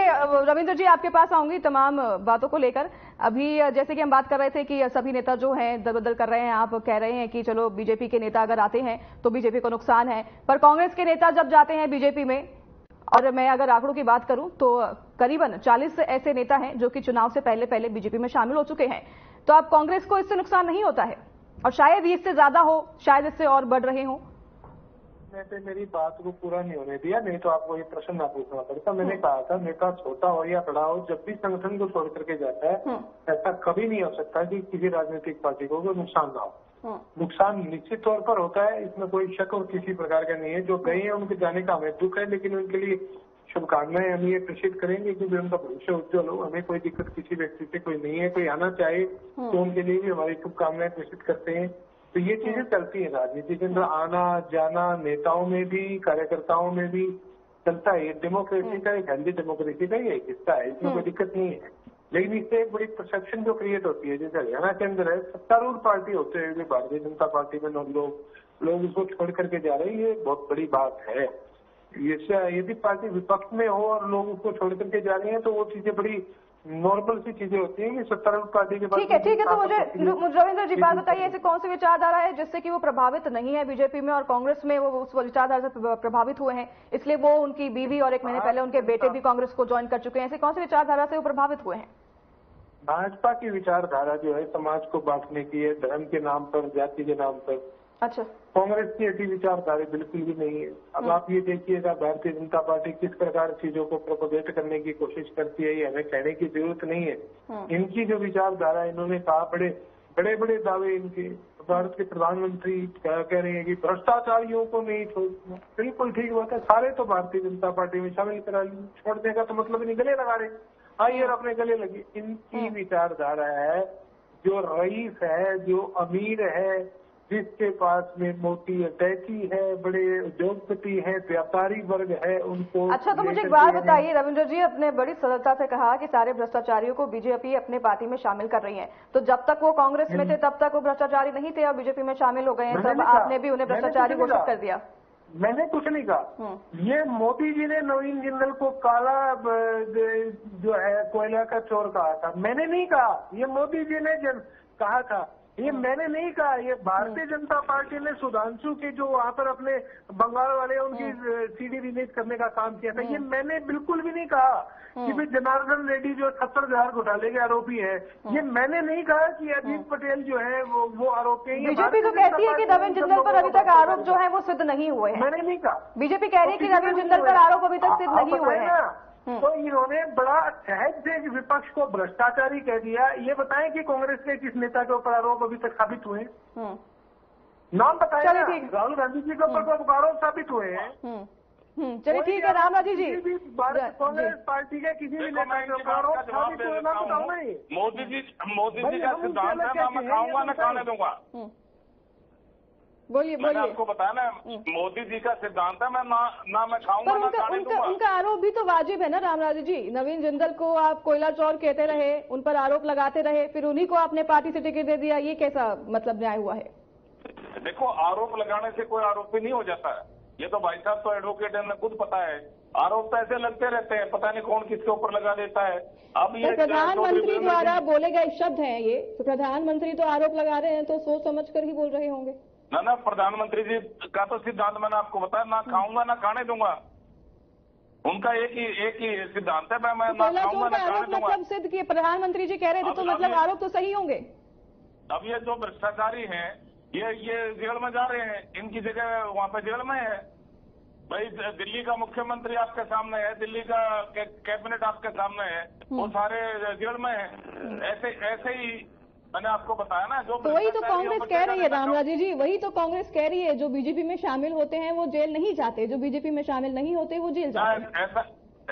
रविंद्र जी, आपके पास आऊंगी तमाम बातों को लेकर। अभी जैसे कि हम बात कर रहे थे कि सभी नेता जो हैं दल बदल कर रहे हैं, आप कह रहे हैं कि चलो बीजेपी के नेता अगर आते हैं तो बीजेपी को नुकसान है, पर कांग्रेस के नेता जब जाते हैं बीजेपी में, और मैं अगर आंकड़ों की बात करूं तो करीबन 40 ऐसे नेता हैं जो कि चुनाव से पहले बीजेपी में शामिल हो चुके हैं, तो आप कांग्रेस को इससे नुकसान नहीं होता है? और शायद ये इससे ज्यादा हो, शायद इससे और बढ़ रहे हों। मेरी बात को पूरा नहीं होने दिया, नहीं तो आपको ये प्रश्न ना पूछना पड़ता। मैंने कहा था नेता छोटा हो या बड़ा हो, जब भी संगठन को छोड़ करके जाता है, ऐसा कभी नहीं हो सकता कि किसी राजनीतिक पार्टी को नुकसान ना हो। नुकसान निश्चित तौर पर होता है, इसमें कोई शक और किसी प्रकार का नहीं है। जो गए हैं उनके जाने का हमें दुख है, लेकिन उनके लिए शुभकामनाएं हम ये प्रेषित करेंगे क्योंकि उनका भविष्य उज्जवल हो। हमें कोई दिक्कत किसी व्यक्ति से कोई नहीं है, कोई आना चाहे तो उनके लिए भी हमारी शुभकामनाएं प्रेषित करते हैं। तो ये चीजें चलती है राजनीति के अंदर, आना जाना नेताओं में भी कार्यकर्ताओं में भी चलता है। डेमोक्रेसी का एक हेल्दी डेमोक्रेसी का ये हिस्सा है, इसमें कोई दिक्कत नहीं है। लेकिन इससे एक बड़ी परसेप्शन जो क्रिएट होती है, जैसे हरियाणा के अंदर है, सत्तारूढ़ पार्टी होते हुए भी भारतीय जनता पार्टी में लोग उसको छोड़ करके जा रहे हैं, ये बहुत बड़ी बात है। यदि पार्टी विपक्ष में हो और लोग उसको छोड़ करके जा रहे हैं तो वो चीजें बड़ी नॉर्मल सी चीजें होती हैं कि सत्तारूढ़ पार्टी के पास। ठीक है, तो मुझे रविंद्र जी बात बताइए, ऐसे कौन सी विचारधारा है जिससे कि वो प्रभावित नहीं है बीजेपी में, और कांग्रेस में वो उस विचारधारा से प्रभावित हुए हैं, इसलिए वो उनकी बीवी और 1 महीने पहले उनके बेटे भी कांग्रेस को ज्वाइन कर चुके हैं। ऐसे कौन सी विचारधारा से वो प्रभावित हुए हैं? भाजपा की विचारधारा जो है समाज को बांटने की है, धर्म के नाम पर, जाति के नाम पर। अच्छा, कांग्रेस की ऐसी विचारधारा बिल्कुल भी नहीं है। अब आप ये देखिएगा भारतीय जनता पार्टी किस प्रकार चीजों को प्रोपोगेट करने की कोशिश करती है, ये हमें कहने की जरूरत नहीं है। इनकी जो विचारधारा, इन्होंने कहा बड़े दावे इनके, भारत के प्रधानमंत्री कह रहे हैं कि भ्रष्टाचारियों को नहीं छोड़ना। बिल्कुल ठीक बात है, सारे तो भारतीय जनता पार्टी में शामिल करा ली, छोड़ने का तो मतलब नहीं, गले लगा रहे, आइए अपने गले लगे। इनकी विचारधारा है जो रईस है, जो अमीर है, जिसके पास में मोटी अटैची है, बड़े उद्योगपति हैं, व्यापारी वर्ग है, उनको। अच्छा, तो मुझे एक बात बताइए रविंद्र जी, आपने बड़ी सरलता से कहा कि सारे भ्रष्टाचारियों को बीजेपी अपने पार्टी में शामिल कर रही है, तो जब तक वो कांग्रेस में थे तब तक वो भ्रष्टाचारी नहीं थे और बीजेपी में शामिल हो गए हैं, तब आपने भी उन्हें भ्रष्टाचारी घोषित कर दिया। मैंने कुछ नहीं कहा। ये मोदी जी ने नवीन जिंदल को काला जो है कोयला का चोर कहा था, मैंने नहीं कहा, ये मोदी जी ने कहा था, ये मैंने नहीं कहा। ये भारतीय जनता पार्टी ने सुधांशु के जो वहाँ पर अपने बंगाल वाले उनकी सीडी रिलीज करने का काम किया था, ये मैंने बिल्कुल भी नहीं कहा कि भाई जनार्दन रेड्डी जो 70,000 घोटाले के आरोपी है, ये मैंने नहीं कहा कि अजीत पटेल जो है वो आरोपी है। बीजेपी तो कहती है कि नवीन जिंदल पर अभी तक आरोप जो है वो सिद्ध नहीं हुए हैं। मैंने नहीं कहा। बीजेपी कह रही है कि नवीन जिंदल पर आरोप अभी तक सिद्ध नहीं हुए हैं। तो इन्होंने बड़ा सहज से विपक्ष को भ्रष्टाचारी कह दिया। ये बताएं कि कांग्रेस के किस नेता के ऊपर आरोप अभी तक साबित हुए, नाम बताएं। राहुल गांधी जी के ऊपर आरोप साबित हुए हैं। चलिए ठीक है, राम राजी जी, कांग्रेस पार्टी के किसी भी नेता के ऊपर आरोप साबित हुए, नाम बताऊंगा। मोदी जी का सिद्धांत है, नाम बताऊंगा ना, खाने दूंगा। बोलिए, बोलिए। आपको बताना मोदी जी का सिद्धांत है, मैं ना मैं खाऊंगा ना खाने दूंगा। उनका आरोप भी तो वाजिब है ना रामराजे जी। नवीन जिंदल को आप कोयला चोर कहते रहे, उन पर आरोप लगाते रहे, फिर उन्हीं को आपने पार्टी से टिकट दे दिया, ये कैसा मतलब न्याय हुआ है? देखो, आरोप लगाने से कोई आरोपी नहीं हो जाता है, ये तो भाई साहब तो एडवोकेट है, खुद पता है। आरोप तो ऐसे लगते रहते हैं, पता नहीं कौन किसके ऊपर लगा देता है। अब ये प्रधानमंत्री द्वारा बोले गए शब्द है, ये तो प्रधानमंत्री तो आरोप लगा रहे हैं, तो सोच समझ कर ही बोल रहे होंगे ना। प्रधानमंत्री जी का तो सिद्धांत मैंने आपको बताया, ना खाऊंगा ना खाने दूंगा, उनका एक ही सिद्धांत है। मैं ना खाऊंगा ना खाने दूंगा सिद्ध किए प्रधानमंत्री जी कह रहे थे, तो मतलब आरोप तो सही होंगे। अब ये जो भ्रष्टाचारी हैं, ये जेल में जा रहे हैं, इनकी जगह वहाँ पे जेल में है। भाई, दिल्ली का मुख्यमंत्री आपके सामने है, दिल्ली का कैबिनेट आपके सामने है, वो सारे जेल में है। ऐसे ही मैंने आपको बताया ना, जो तो वही तो कांग्रेस कह रही है रामराजे जी, वही तो कांग्रेस कह रही है। जो बीजेपी में शामिल होते हैं वो जेल नहीं जाते, जो बीजेपी में शामिल नहीं होते वो जेल जाते हैं।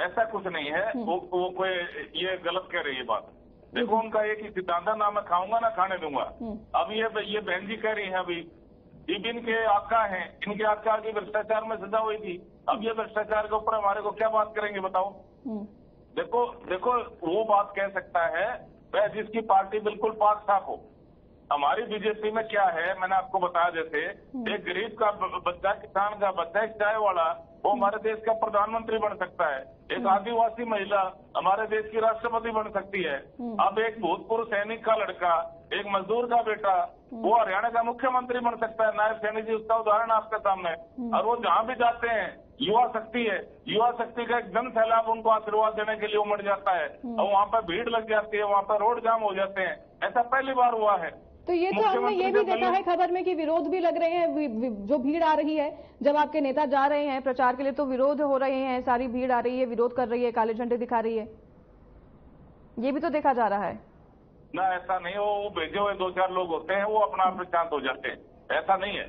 ऐसा कुछ नहीं है, वो कोई ये गलत कह रही है बात। देखो, उनका एक ही सिद्धांत है, ना मैं खाऊंगा ना खाने दूंगा। अब ये बहन जी कह रही है अभी इनके आका है, इनके आका की भ्रष्टाचार में सजा हुई थी। अब ये भ्रष्टाचार के ऊपर हमारे को क्या बात करेंगे बताओ? देखो वो बात कह सकता है वह जिसकी पार्टी बिल्कुल पाक साफ हो। हमारी बीजेपी में क्या है, मैंने आपको बताया, जैसे एक गरीब का बच्चा, किसान का बच्चा, एक चाय वाला, वो हमारे देश का प्रधानमंत्री बन सकता है। एक आदिवासी महिला हमारे देश की राष्ट्रपति बन सकती है। अब एक भूतपूर्व सैनिक का लड़का, एक मजदूर का बेटा, वो हरियाणा का मुख्यमंत्री बन सकता है। नायब सैनी जी उसका उदाहरण आपके सामने। और वो जहाँ भी जाते हैं, युवा शक्ति है, युवा शक्ति का एक जन सैलाब उनको आशीर्वाद देने के लिए उमड़ जाता है और वहाँ पर भीड़ लग जाती है, वहाँ पर रोड जाम हो जाते हैं। ऐसा पहली बार हुआ है। तो ये तो हमने ये भी देखा है खबर में कि विरोध भी लग रहे हैं, जो भीड़ आ रही है जब आपके नेता जा रहे हैं प्रचार के लिए, तो विरोध हो रहे हैं, सारी भीड़ आ रही है, विरोध कर रही है, काले झंडे दिखा रही है, ये भी तो देखा जा रहा है ना। ऐसा नहीं, वो भेजे हुए 2-4 लोग होते हैं, वो अपना आप शांत हो जाते हैं, ऐसा नहीं है।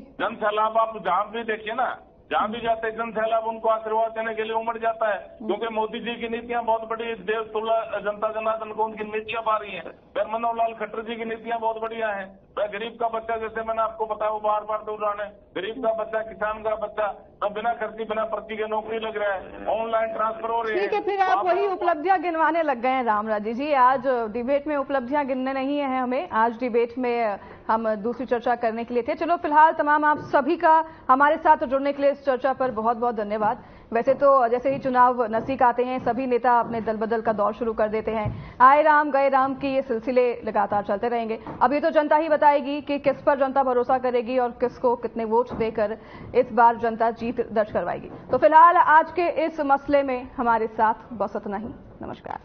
जन सैलाब आप जहाँ भी देखिए ना, जहाँ भी जाते हैं, जन सैलाब उनको आशीर्वाद देने के लिए उमड़ जाता है, क्योंकि मोदी जी की नीतियाँ बहुत बड़ी, देवतुल्ला जनता जनार्दन को उनकी नीतियाँ पा रही हैं। फिर मनोहरलाल खट्टर जी की नीतियाँ बहुत बढ़िया हैं। वह गरीब का बच्चा, जैसे मैंने आपको बताया, वो बार-बार दौरान है, गरीब का बच्चा, किसान का बच्चा, सब बिना खर्ची बिना पर्ची के नौकरी लग रहा है, ऑनलाइन ट्रांसफर हो रही है। ठीक है, फिर आप वही उपलब्धियां गिनवाने लग गए हैं रामराजी जी। आज डिबेट में उपलब्धियां गिनने नहीं है हमें, आज डिबेट में हम दूसरी चर्चा करने के लिए थे। चलो, फिलहाल तमाम आप सभी का हमारे साथ जुड़ने के लिए, इस चर्चा पर बहुत बहुत धन्यवाद। वैसे तो जैसे ही चुनाव नजदीक आते हैं सभी नेता अपने दल बदल का दौर शुरू कर देते हैं, आए राम गए राम के ये सिलसिले लगातार चलते रहेंगे। अब ये तो जनता ही बताएगी कि किस पर जनता भरोसा करेगी और किसको कितने वोट देकर इस बार जनता जीत दर्ज करवाएगी। तो फिलहाल आज के इस मसले में हमारे साथ बस इतना ही। नमस्कार।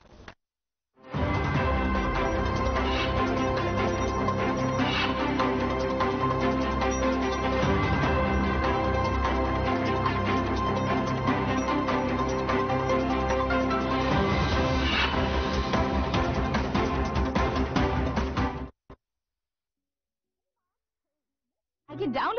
Download